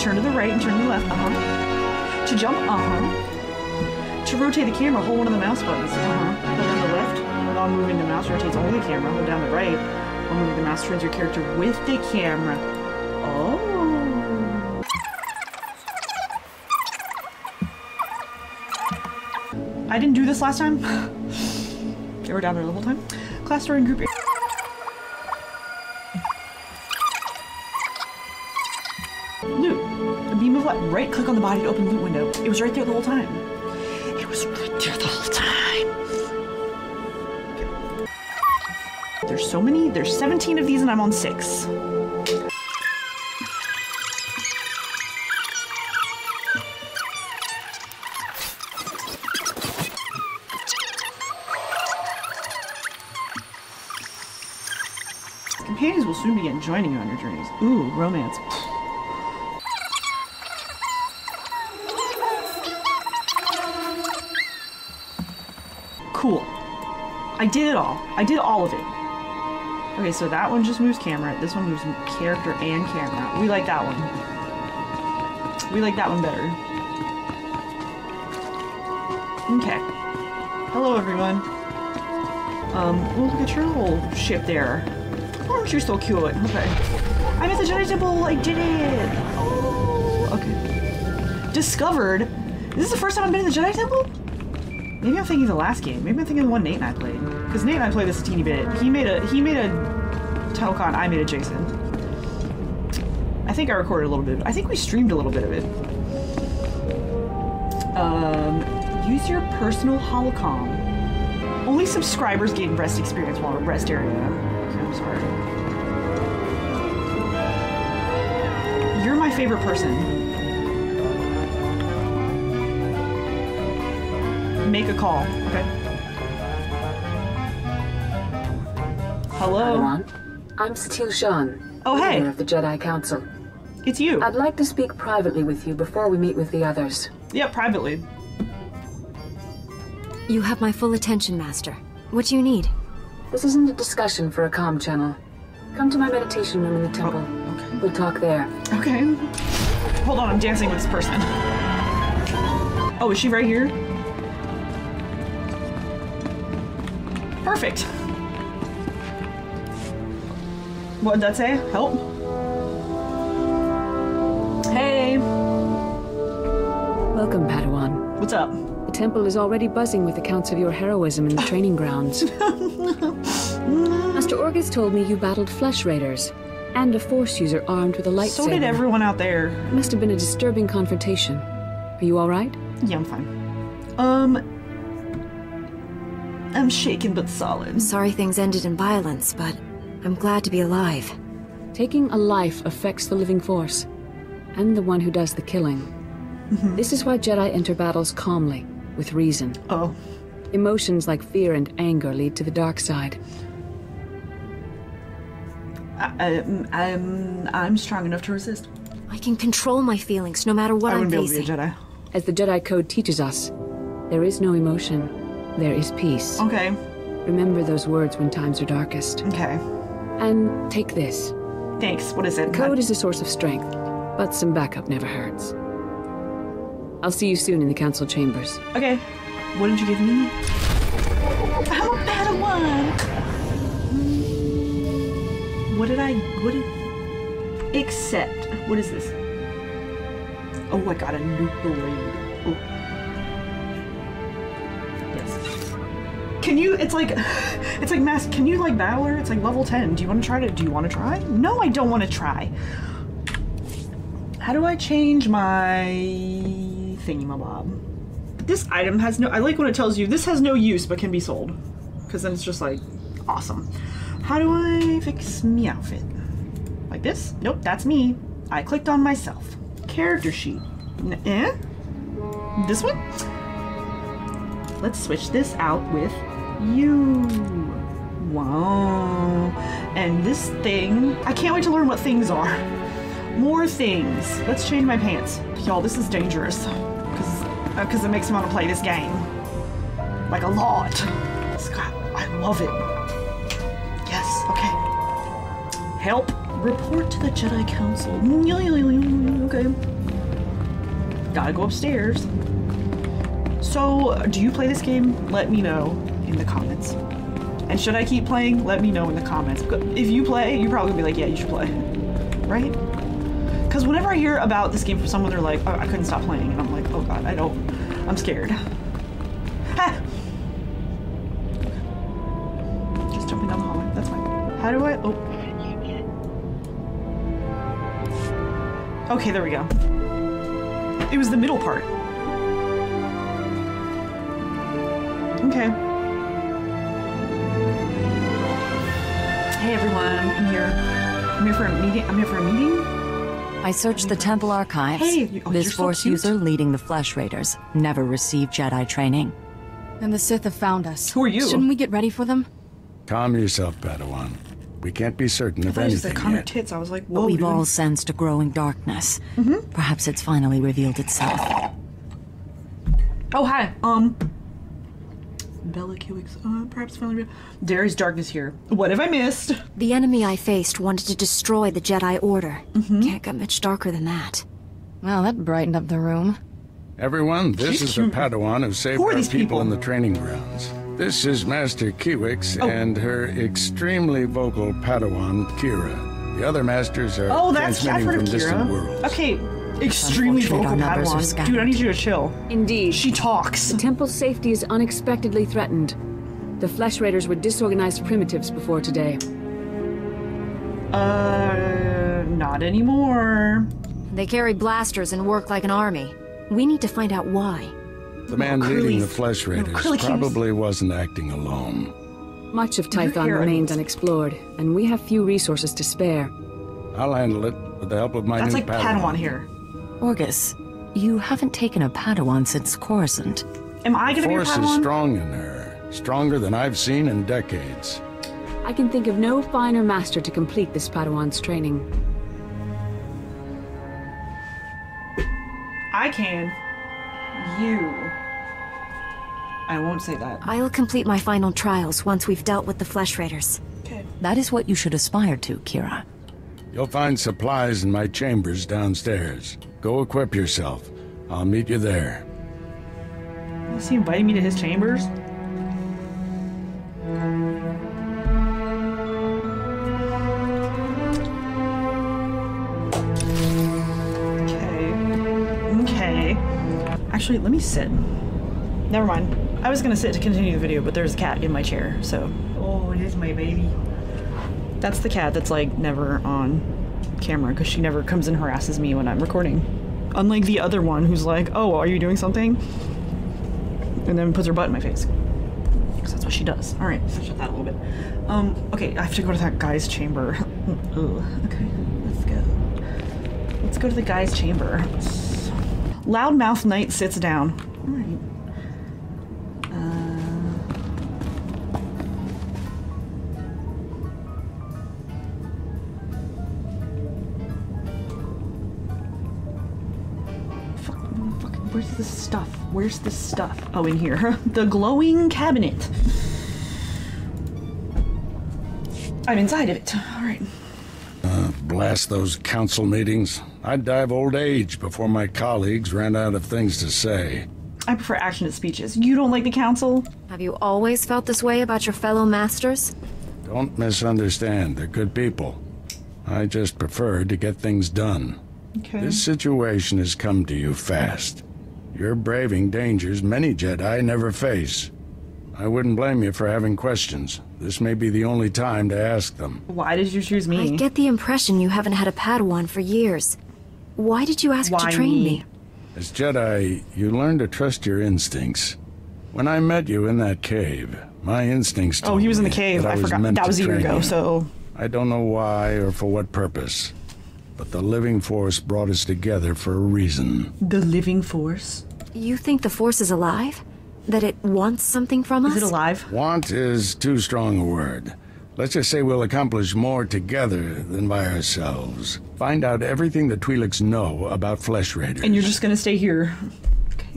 Turn to the right and turn to the left, uh-huh. To jump, uh-huh. To rotate the camera, hold one of the mouse buttons, uh-huh. Hold down the left, hold on, moving the mouse rotates only the camera, hold down the right, hold moving the mouse turns your character with the camera. Oh. I didn't do this last time. They were down there the whole time. Class starting group. Loot. A beam of light. Right click on the body to open loot window. It was right there the whole time. It was right there the whole time. Okay. There's so many. There's seventeen of these and I'm on six. Soon begin joining you on your journeys. Ooh, romance. Cool. I did it all. I did all of it. Okay, so that one just moves camera. This one moves character and camera. We like that one. We like that one better. Okay. Hello, everyone. Um, oh, look at your little ship there. Oh, you're so cute. Okay. I'm at the Jedi Temple. I did it. Oh, okay. Discovered. Is this the first time I've been in the Jedi Temple? Maybe I'm thinking the last game. Maybe I'm thinking the one Nate and I played. Because Nate and I played this a teeny bit. He made a he made a Telcon. I made a Jason. I think I recorded a little bit. I think we streamed a little bit of it. Um, use your personal holocom. Only subscribers gain rest experience while in rest area. I'm sorry. You're my favorite person. Make a call. Okay. Hello? Padawan. I'm Satil Shan. Oh, hey. Member of the Jedi Council. It's you. I'd like to speak privately with you before we meet with the others. Yeah, privately. You have my full attention, Master. What do you need? This isn't a discussion for a comm channel. Come to my meditation room in the temple. Oh, okay. We'll talk there. Okay. Hold on, I'm dancing with this person. Oh, is she right here? Perfect. What did that say? Help? Hey. Welcome, Padawan. What's up? The temple is already buzzing with accounts of your heroism in the training grounds. Master Orgus told me you battled Flesh Raiders, and a Force user armed with a lightsaber. So did everyone out there. It must have been a disturbing confrontation. Are you all right? Yeah, I'm fine. Um, I'm shaken but solid. I'm sorry things ended in violence, but I'm glad to be alive. Taking a life affects the living force, and the one who does the killing. Mm-hmm. This is why Jedi enter battles calmly. With reason. Oh. Emotions like fear and anger lead to the dark side. I, I'm, I'm, I'm strong enough to resist. I can control my feelings no matter what I I'm facing. Be a Jedi. As the Jedi Code teaches us, there is no emotion, there is peace. Okay. Remember those words when times are darkest. Okay. And take this. Thanks. What is it? The code is a source of strength, but some backup never hurts. I'll see you soon in the council chambers. Okay. What did you give me? I'm a Padawan! What did I... What did... Except... What is this? Oh, I got a new blade. Oh. Yes. Can you... It's like... It's like mass... Can you, like, battle her? It's like level ten. Do you want to try to... Do you want to try? No, I don't want to try. How do I change my... Thingamabob. This item has no... I like when it tells you this has no use but can be sold. Because then it's just like, awesome. How do I fix me outfit? Like this? Nope, that's me. I clicked on myself. Character sheet. N eh? This one? Let's switch this out with you. Wow. And this thing... I can't wait to learn what things are. More things. Let's change my pants. Y'all, this is dangerous. Because because uh, it makes me want to play this game. Like, a lot. Scott, I love it. Yes, okay. Help. Report to the Jedi Council. Okay. Gotta go upstairs. So, do you play this game? Let me know in the comments. And should I keep playing? Let me know in the comments. If you play, you're probably gonna be like, yeah, you should play. Right? Because whenever I hear about this game from someone, they're like, oh, I couldn't stop playing. And I'm like, oh god, I don't. I'm scared. Ha! Just jumping down the hallway. That's fine. How do I? Oh. Okay, there we go. It was the middle part. Okay. Hey everyone, I'm here. I'm here for a meeting. I'm here for a meeting. I searched the temple archives. Hey, oh, this Force user leading the Flesh Raiders never received Jedi training. And the Sith have found us. Who are you? Shouldn't we get ready for them? Calm yourself, Padawan. We can't be certain of anything yet. Tits. I was like, whoa, but we've all sensed a growing darkness. Mm-hmm. Perhaps it's finally revealed itself. Oh hi. Um. Bella Q X, uh, perhaps finally. There is darkness here. What have I missed? The enemy I faced wanted to destroy the Jedi Order. Mm-hmm. Can't get much darker than that. Well, that brightened up the room. Everyone, this is the Padawan who saved our people, people in the training grounds. This is Master Q X oh. and her extremely vocal Padawan, Kira. The other masters are oh, that's, transmitting from Kira. distant worlds. Okay. Extremely vocal Padawan. Dude, I need you to chill. Indeed. She talks. The temple's safety is unexpectedly threatened. The Flesh Raiders were disorganized primitives before today. Uh, not anymore. They carry blasters and work like an army. We need to find out why. The man leading the Flesh Raiders probably wasn't acting alone. Much of Tython remains unexplored, and we have few resources to spare. I'll handle it with the help of my new Padawan. That's like Padawan here. Orgus, you haven't taken a Padawan since Coruscant. Am I going to be a Padawan? The Force is strong in her, stronger than I've seen in decades. I can think of no finer master to complete this Padawan's training. I can. You. I won't say that. I'll complete my final trials once we've dealt with the Flesh Raiders. Okay. That is what you should aspire to, Kira. You'll find supplies in my chambers downstairs. Go equip yourself. I'll meet you there. Is he inviting me to his chambers? Okay. Okay. Actually, let me sit. Never mind. I was gonna sit to continue the video, but there's a cat in my chair, so. Oh, it is my baby. That's the cat that's like never on camera because she never comes and harasses me when I'm recording. Unlike the other one who's like, oh, are you doing something? And then puts her butt in my face. Because that's what she does. All right, switch up that a little bit. Um, okay, I have to go to that guy's chamber. Ooh, okay, let's go. Let's go to the guy's chamber. Loudmouth Knight sits down. All right. Where's the stuff? Where's the stuff? Oh, in here. The glowing cabinet. I'm inside of it. All right. Uh, blast those council meetings. I'd die of old age before my colleagues ran out of things to say. I prefer action to speeches. You don't like the council? Have you always felt this way about your fellow masters? Don't misunderstand. They're good people. I just prefer to get things done. Okay. This situation has come to you fast. You're braving dangers many Jedi never face. I wouldn't blame you for having questions. This may be the only time to ask them. Why did you choose me? I get the impression you haven't had a Padawan for years. Why did you ask Why to train me? me? As Jedi, you learn to trust your instincts. When I met you in that cave, my instincts told me. Oh, he was in the cave. I, I forgot. That was a year ago, so... I don't know why or for what purpose. But the living force brought us together for a reason. The living force? You think the force is alive? That it wants something from us? Is it alive? Want is too strong a word. Let's just say we'll accomplish more together than by ourselves. Find out everything the Twi'leks know about Flesh Raiders. And you're just gonna stay here. Okay.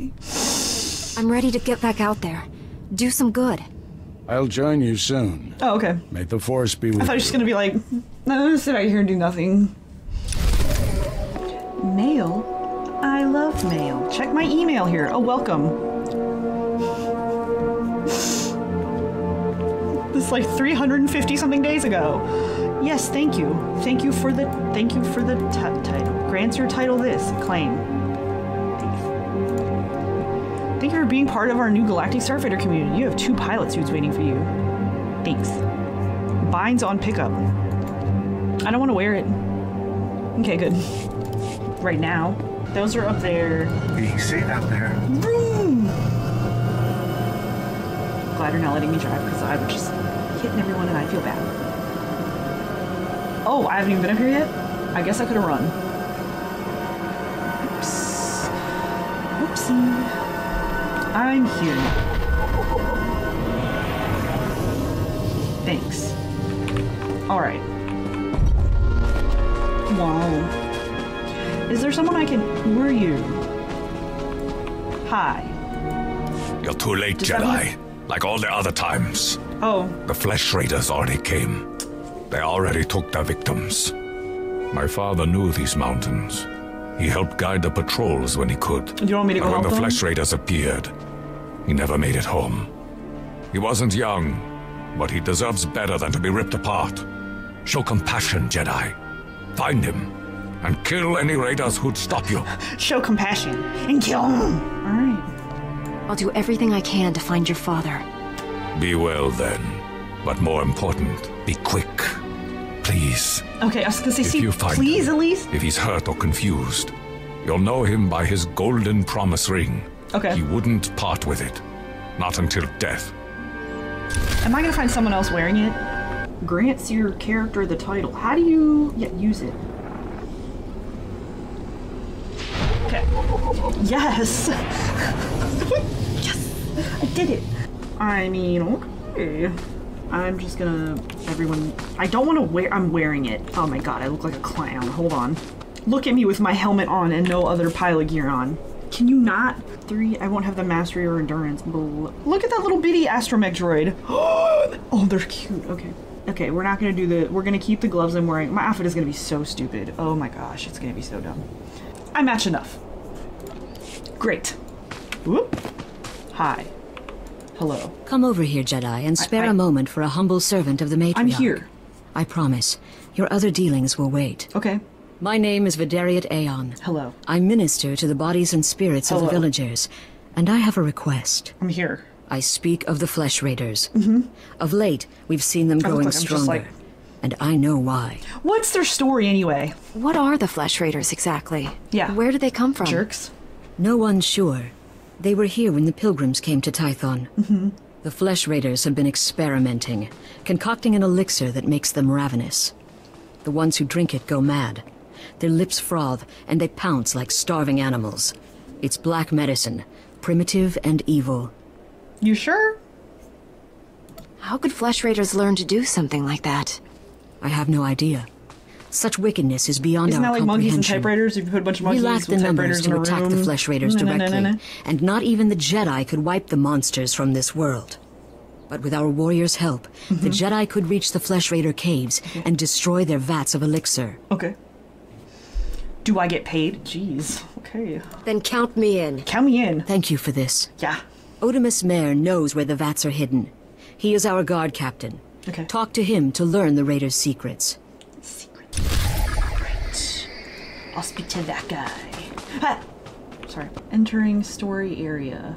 I'm ready to get back out there. Do some good. I'll join you soon. Oh, okay. May the force be with you. I thought you were just gonna be like, no, just sit out here and do nothing. Mail? I love mail. Check my email here. Oh, welcome. This is like three hundred fifty something days ago. Yes, thank you. Thank you for the thank you for the title. Grants your title this claim. Thanks. Thank you for being part of our new Galactic Starfighter community. You have two pilot suits waiting for you. Thanks. Binds on pickup. I don't want to wear it. Okay, good. Right now. Those are up there. Being safe out there. Vroom! Glad you're not letting me drive because I would just hitting everyone and I feel bad. Oh, I haven't even been up here yet? I guess I could have run. Oops. Oopsie. I'm here. Thanks. Alright. Wow. Is there someone I can... Where are you? Hi. You're too late, Does Jedi. Like all the other times. Oh. The Flesh Raiders already came. They already took their victims. My father knew these mountains. He helped guide the patrols when he could. Do you want me to go help them? When the Flesh Raiders appeared, he never made it home. He wasn't young, but he deserves better than to be ripped apart. Show compassion, Jedi. Find him. And kill any raiders who'd stop you. Show compassion and kill them. All right. I'll do everything I can to find your father. Be well then, but more important, be quick, please. Okay, I was gonna say, see, please, him, at least. If he's hurt or confused, you'll know him by his golden promise ring. Okay. He wouldn't part with it, not until death. Am I gonna find someone else wearing it? Grants your character the title. How do you yeah, use it? Yes! Yes! I did it! I mean, okay. I'm just gonna... Everyone... I don't want to wear... I'm wearing it. Oh my god, I look like a clown. Hold on. Look at me with my helmet on and no other pilot gear on. Can you not? Three... I won't have the mastery or endurance. Look at that little bitty astromech droid! Oh, they're cute. Okay. Okay, we're not gonna do the... We're gonna keep the gloves I'm wearing. My outfit is gonna be so stupid. Oh my gosh, it's gonna be so dumb. I match enough. Great. Whoop. Hi. Hello. Come over here, Jedi, and spare I, I, a moment for a humble servant of the Matriarch. I'm here. I promise. Your other dealings will wait. Okay. My name is Videria Aeon. Hello. I minister to the bodies and spirits Hello. Of the villagers, and I have a request. I'm here. I speak of the Flesh Raiders. Mm-hmm. Of late, we've seen them I growing like stronger, like... and I know why. What's their story, anyway? What are the Flesh Raiders, exactly? Yeah. Where do they come from? Jerks. No one's sure. They were here when the pilgrims came to Tython. Mm-hmm. The Flesh Raiders have been experimenting, concocting an elixir that makes them ravenous. The ones who drink it go mad. Their lips froth, and they pounce like starving animals. It's black medicine, primitive and evil. You sure? How could Flesh Raiders learn to do something like that? I have no idea. Such wickedness is beyond Isn't our that like comprehension. Monkeys and typewriters? If you put a bunch of monkeys we lack the numbers to attack the Flesh Raiders no, directly, no, no, no, no. and not even the Jedi could wipe the monsters from this world. But with our warriors' help, mm-hmm. the Jedi could reach the Flesh Raider caves okay. and destroy their vats of elixir. Okay. Do I get paid? Jeez. Okay. Then count me in. Count me in. Thank you for this. Yeah. Odomus Mare knows where the vats are hidden. He is our guard captain. Okay. Talk to him to learn the Raiders' secrets. I'll speak to that guy. Ha! Sorry. Entering story area.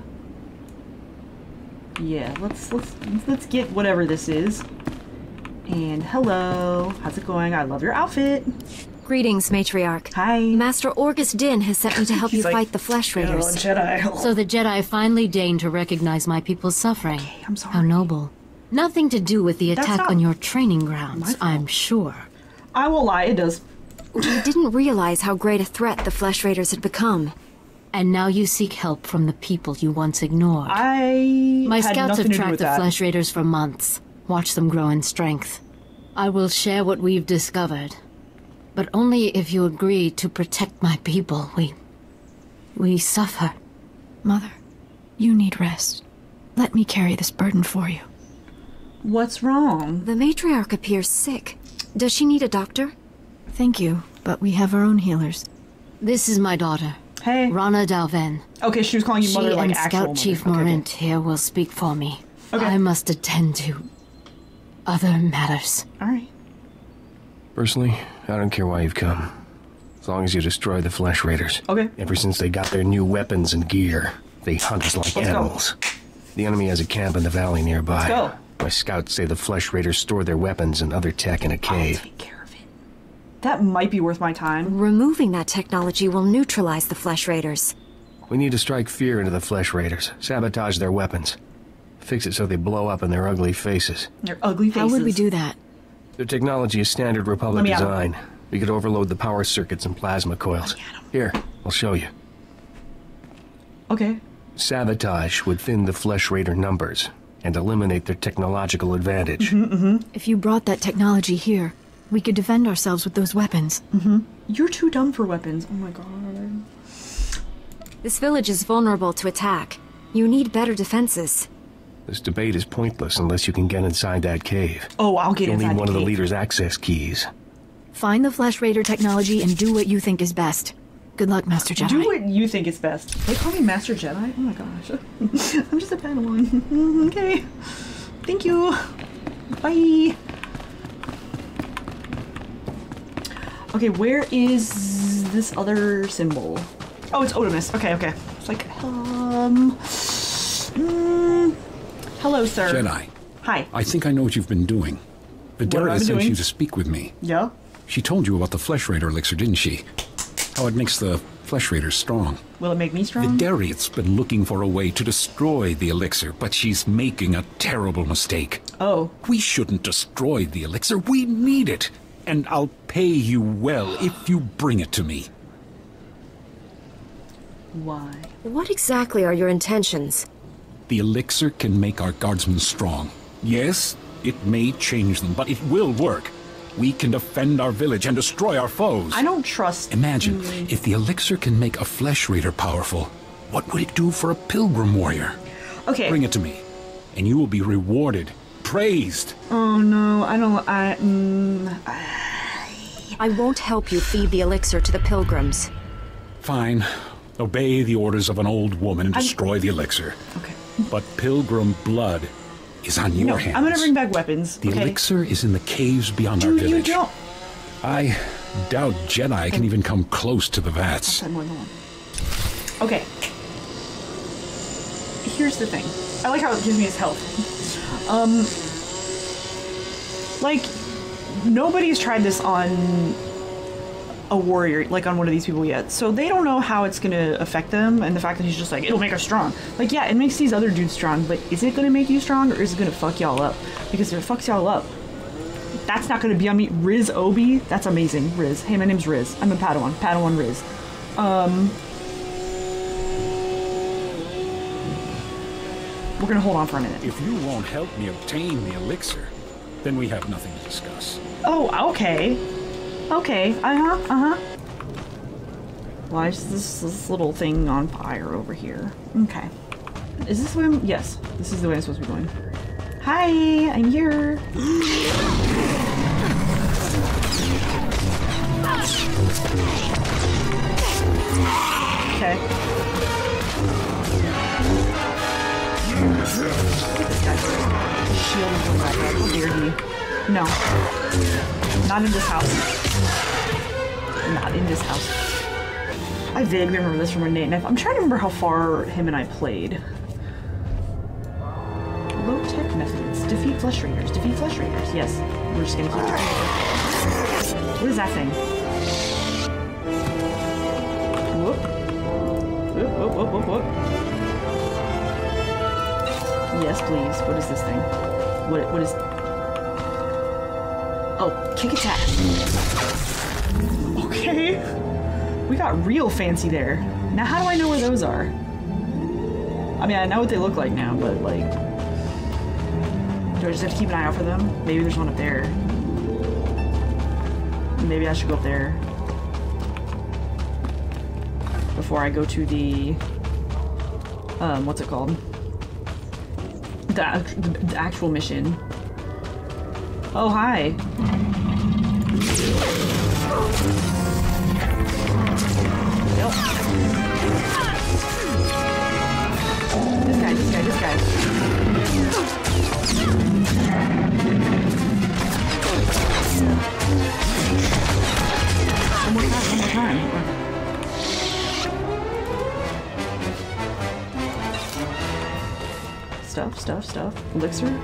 Yeah, let's let's let's get whatever this is. And hello, how's it going? I love your outfit. Greetings, Matriarch. Hi. Master Orgus Din has sent me to help you like, fight the Flesh Raiders. Oh, Jedi. So the Jedi finally deigned to recognize my people's suffering. Okay, I'm sorry. How noble. Nothing to do with the attack on your training grounds, I'm sure. I will lie, it does. We didn't realize how great a threat the Flesh Raiders had become. And now you seek help from the people you once ignored. I My had scouts have tracked the that. Flesh Raiders for months, watched them grow in strength. I will share what we've discovered, but only if you agree to protect my people. We... we suffer. Mother, you need rest. Let me carry this burden for you. What's wrong? The matriarch appears sick. Does she need a doctor? Thank you, but we have our own healers. This is my daughter. Hey. Rana Dalven. Okay, she was calling you mother she like actual Scout mother. Chief okay, Morant okay. here will speak for me. Okay. I must attend to other matters. All right. Personally, I don't care why you've come. As long as you destroy the Flesh Raiders. Okay. Ever since they got their new weapons and gear, they hunt us like Let's animals. Go. The enemy has a camp in the valley nearby. Let's go. My scouts say the Flesh Raiders store their weapons and other tech in a cave. I'll take care of it. That might be worth my time. Removing that technology will neutralize the Flesh Raiders. We need to strike fear into the Flesh Raiders. Sabotage their weapons. Fix it so they blow up in their ugly faces. Their ugly faces? How would we do that? Their technology is standard Republic design. Out. We could overload the power circuits and plasma coils. Here, I'll show you. Okay. Sabotage would thin the Flesh Raider numbers and eliminate their technological advantage. Mm-hmm, mm-hmm. If you brought that technology here, we could defend ourselves with those weapons. Mm-hmm. You're too dumb for weapons. Oh my god. This village is vulnerable to attack. You need better defenses. This debate is pointless unless you can get inside that cave. Oh, I'll get You'll inside You'll need one the cave. of the leader's access keys. Find the Flesh Raider technology and do what you think is best. Good luck, Master Jedi. Do what you think is best. They call me Master Jedi? Oh my gosh. I'm just a Padawan. Okay. Thank you. Bye. Okay, where is this other symbol? Oh, it's Odomus. Okay, okay. It's like, um... Mm, hello, sir. Jedi. Hi. I think I know what you've been doing. Videria sent you to speak with me. Yeah? She told you about the Flesh Raider elixir, didn't she? How it makes the Flesh Raiders strong. Will it make me strong? Videria's been looking for a way to destroy the elixir, but she's making a terrible mistake. Oh. We shouldn't destroy the elixir. We need it. And I'll pay you well if you bring it to me. Why? What exactly are your intentions? The elixir can make our guardsmen strong. Yes, it may change them, but it will work. We can defend our village and destroy our foes. I don't trust... Imagine, mm. if the elixir can make a Flesh Raider powerful, what would it do for a pilgrim warrior? Okay. Bring it to me, and you will be rewarded, praised. Oh, no, I don't... I, mm, I... I won't help you feed the elixir to the pilgrims. Fine. Obey the orders of an old woman and destroy I... the elixir. Okay. But pilgrim blood... is on your no, hands. I'm gonna bring back weapons. The okay. elixir is in the caves beyond Dude, our village. You don't... I doubt Jedi okay. can even come close to the vats. More than one. Okay. Here's the thing. I like how it gives me his health. Um, like nobody's tried this on a warrior, like on one of these people yet, so they don't know how it's gonna affect them, and the fact that he's just like, it'll make us strong. Like, yeah, it makes these other dudes strong, but is it gonna make you strong, or is it gonna fuck y'all up? Because if it fucks y'all up, that's not gonna be on me. Riz Obi? That's amazing. Riz. Hey, my name's Riz. I'm a Padawan. Padawan Riz. Um... We're gonna hold on for a minute. If you won't help me obtain the elixir, then we have nothing to discuss. Oh, okay. Okay, uh-huh, uh-huh. Why is this, this little thing on fire over here? Okay. Is this the way I'm... Yes, this is the way I'm supposed to be going. Hi, I'm here. Okay. This guy's shield is like that. Weird me. No. Not in this house. Not in this house. I vaguely remember this from a date. I'm trying to remember how far him and I played. Low tech methods. Defeat Flesh Raiders. Defeat Flesh Raiders. Yes. We're just gonna keep trying. What is that thing? Whoop. Whoop, whoop, whoop, whoop, whoop. Yes, please. What is this thing? What? What is... Oh, kick attack. Okay, we got real fancy there. Now how do I know where those are? I mean, I know what they look like now, but like... do I just have to keep an eye out for them? Maybe there's one up there. Maybe I should go up there. Before I go to the... um, what's it called? The, the actual mission. Oh, hi. Nope. This guy, this guy, this guy. One more time, one more time. Stuff, stuff, stuff. Elixir.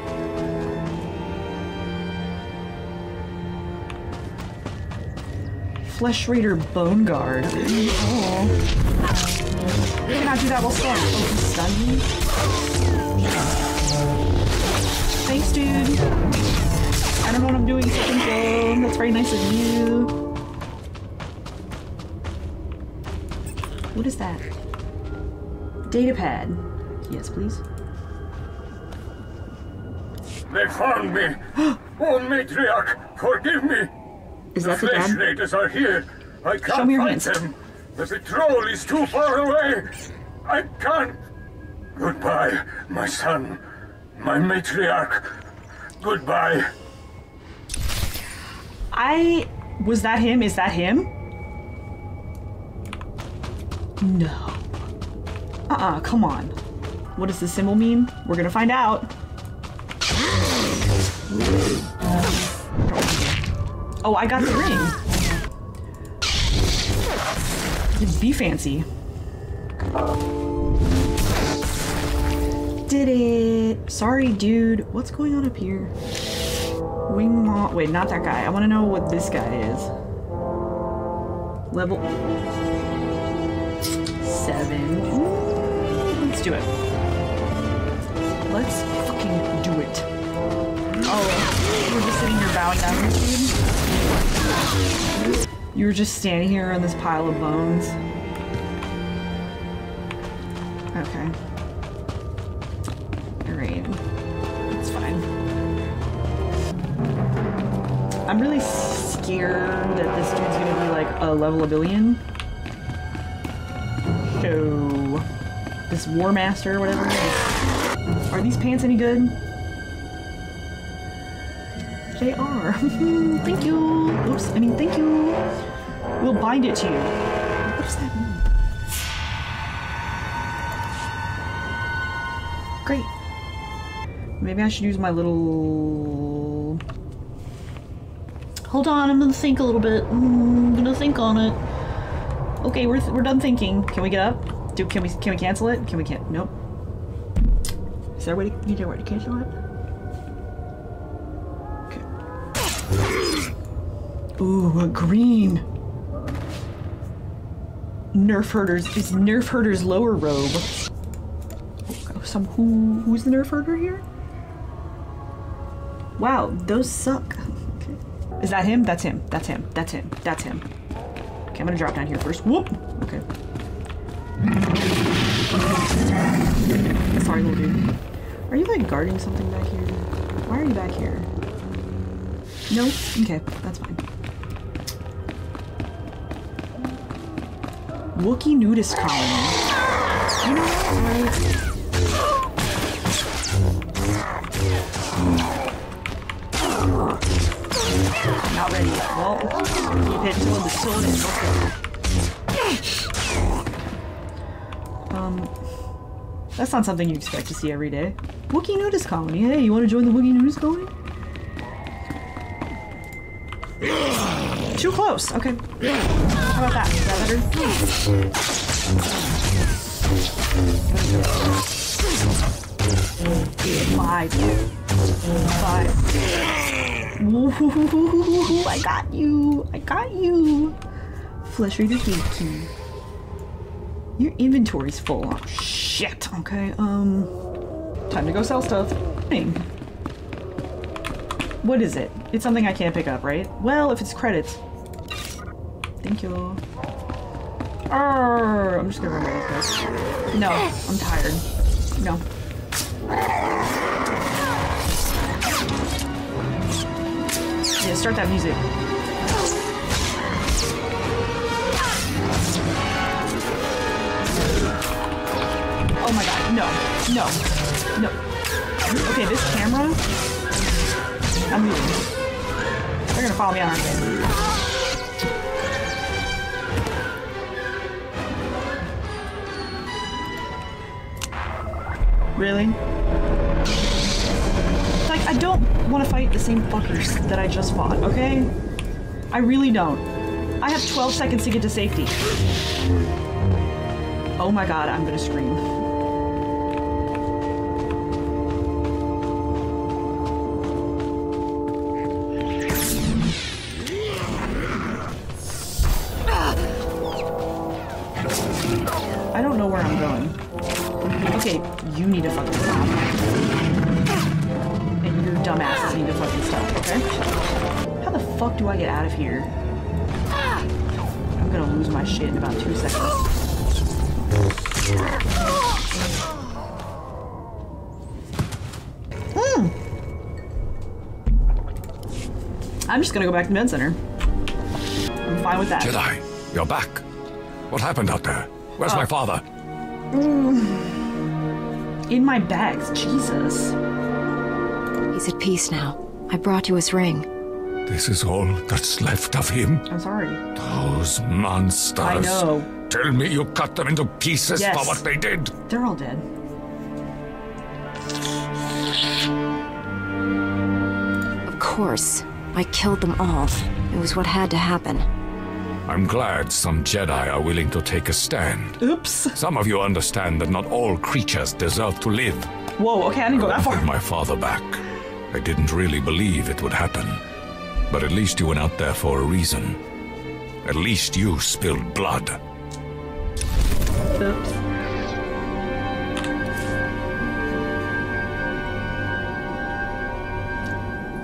Flesh Raider Bone Guard. Oh. You cannot do that while stunned. Oh, stun me. Thanks, dude. I don't know what I'm doing. Second game. That's very nice of you. What is that? Datapad. Yes, please. They found me! Oh, Matriarch, forgive me! Is that the Flesh Raiders are here! I can't Show me your fight hands. them! The patrol is too far away! I can't! Goodbye, my son! My Matriarch! Goodbye! I... Was that him? Is that him? No. Uh-uh, come on. What does the symbol mean? We're gonna find out! Oh, I got the ring. It'd be fancy. Did it. Sorry, dude. What's going on up here? Wing Maw. Wait, not that guy. I want to know what this guy is. Level seven. Ooh, let's do it. Let's fucking do it. Oh, you were just sitting here bowing down this dude? You were just standing here on this pile of bones? Okay. Alright. It's fine. I'm really scared that this dude's gonna be like a level a billion. So... This War Master or whatever it is. Are these pants any good? They are. Thank you. Oops. I mean, thank you. We'll bind it to you. What does that mean? Great. Maybe I should use my little... Hold on. I'm gonna think a little bit. I'm gonna think on it. Okay, we're th we're done thinking. Can we get up? Do can we can we cancel it? Can we can't? Nope. Is there a way to you know where to cancel it? Ooh, a green. Nerf herders. It's Nerf herders lower robe. Oh, some who? Who's the Nerf herder here? Wow, those suck. Okay. Is that him? That's him. That's him. That's him. That's him. Okay, I'm gonna drop down here first. Whoop. Okay. Sorry, little dude. Are you like guarding something back here? Why are you back here? No. Okay, that's fine. Wookiee nudist colony. You know what? Not ready yet. Well, keep it until the sword is broken. Um, that's not something you expect to see every day. Wookiee nudist colony. Hey, you want to join the Wookiee nudist colony? Too close. Okay. How about that? Is that better? Five. Five. Ooh, I got you. I got you. Flesh Raider Geekey. Your inventory's full. Oh, shit. Okay. Um. Time to go sell stuff. Dang. What is it? It's something I can't pick up, right? Well, if it's credits. Thank you. Arr, I'm just gonna run really quick. No, I'm tired. No. Yeah, start that music. Oh my god. No. No. Okay, this camera... I'm moving. They're gonna follow me on our thing. Really? Like, I don't want to fight the same fuckers that I just fought, okay? I really don't. I have twelve seconds to get to safety. Oh my god, I'm gonna scream. I don't know where I'm going. Okay, you need to fucking stop. And your dumbasses need to fucking stop, okay? How the fuck do I get out of here? I'm gonna lose my shit in about two seconds. Hmm. I'm just gonna go back to Med Center. I'm fine with that. Jedi, you're back. What happened out there? Where's oh. my father? Mm. In my bags, Jesus. He's at peace now. I brought you his ring. This is all that's left of him? I'm sorry. Those monsters. I know. Tell me you cut them into pieces yes. for what they did. They're all dead. Of course. I killed them all. It was what had to happen. I'm glad some Jedi are willing to take a stand. Oops. Some of you understand that not all creatures deserve to live. Whoa, okay, I didn't go that far. I wanted my father back. I didn't really believe it would happen. But at least you went out there for a reason. At least you spilled blood. Oops.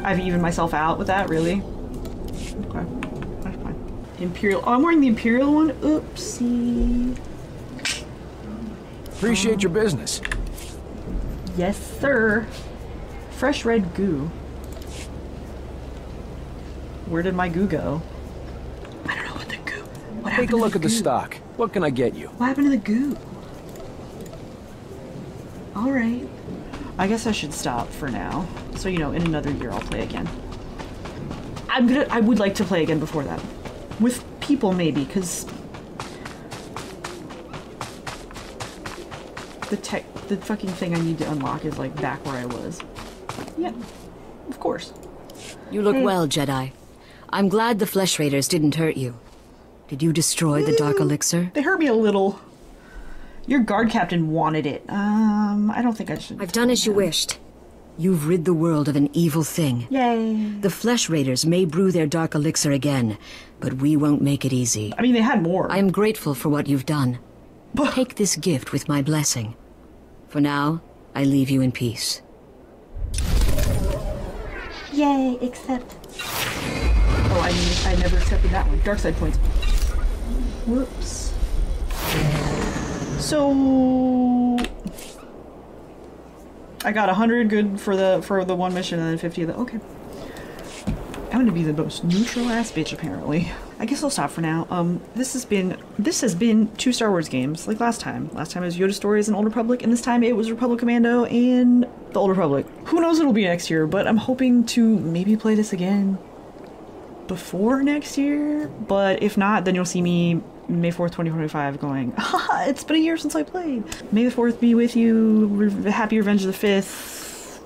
I've evened myself out with that, really? Okay. That's fine. Imperial. Oh, I'm wearing the Imperial one? Oopsie. Appreciate um. your business. Yes, sir. Fresh red goo. Where did my goo go? I don't know what the goo... What Take a look at the stock. What can I get you? What happened to the goo? Alright. I guess I should stop for now. So, you know, in another year I'll play again. I'm gonna- I would like to play again before that. With people, maybe, because... The tech- the fucking thing I need to unlock is, like, back where I was. Yeah. Of course. You look hey. well, Jedi. I'm glad the Flesh Raiders didn't hurt you. Did you destroy the dark elixir? They hurt me a little. Your guard captain wanted it. Um, I don't think I should... I've done as you wished. You've rid the world of an evil thing. Yay. The Flesh Raiders may brew their dark elixir again, but we won't make it easy. I mean, they had more. I am grateful for what you've done. Take this gift with my blessing. For now, I leave you in peace. Yay, except... Oh, I mean, I never accepted that one. Dark side points. Whoops. So I got a hundred good for the for the one mission, and then fifty of the okay. I'm gonna be the most neutral ass bitch apparently. I guess I'll stop for now. Um, this has been this has been two Star Wars games like last time. Last time it was Yoda Stories and Old Republic, and this time it was Republic Commando and The Old Republic. Who knows what'll be next year? But I'm hoping to maybe play this again before next year. But if not, then you'll see me. May fourth, twenty twenty-five, going, haha, it's been a year since I played. May the fourth be with you. Re happy Revenge of the fifth.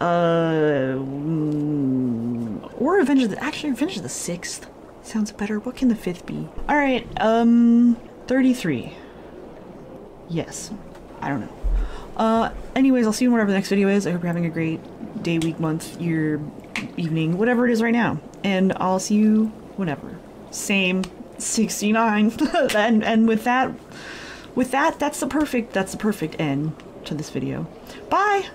Uh, mm, or Revenge of the... Actually, Revenge of the sixth. Sounds better. What can the fifth be? Alright, um, thirty-three. Yes. I don't know. Uh, anyways, I'll see you in whatever the next video is. I hope you're having a great day, week, month, year, evening, whatever it is right now. And I'll see you whenever. Same. sixty-nine and and with that with that that's the perfect that's the perfect end to this video. Bye.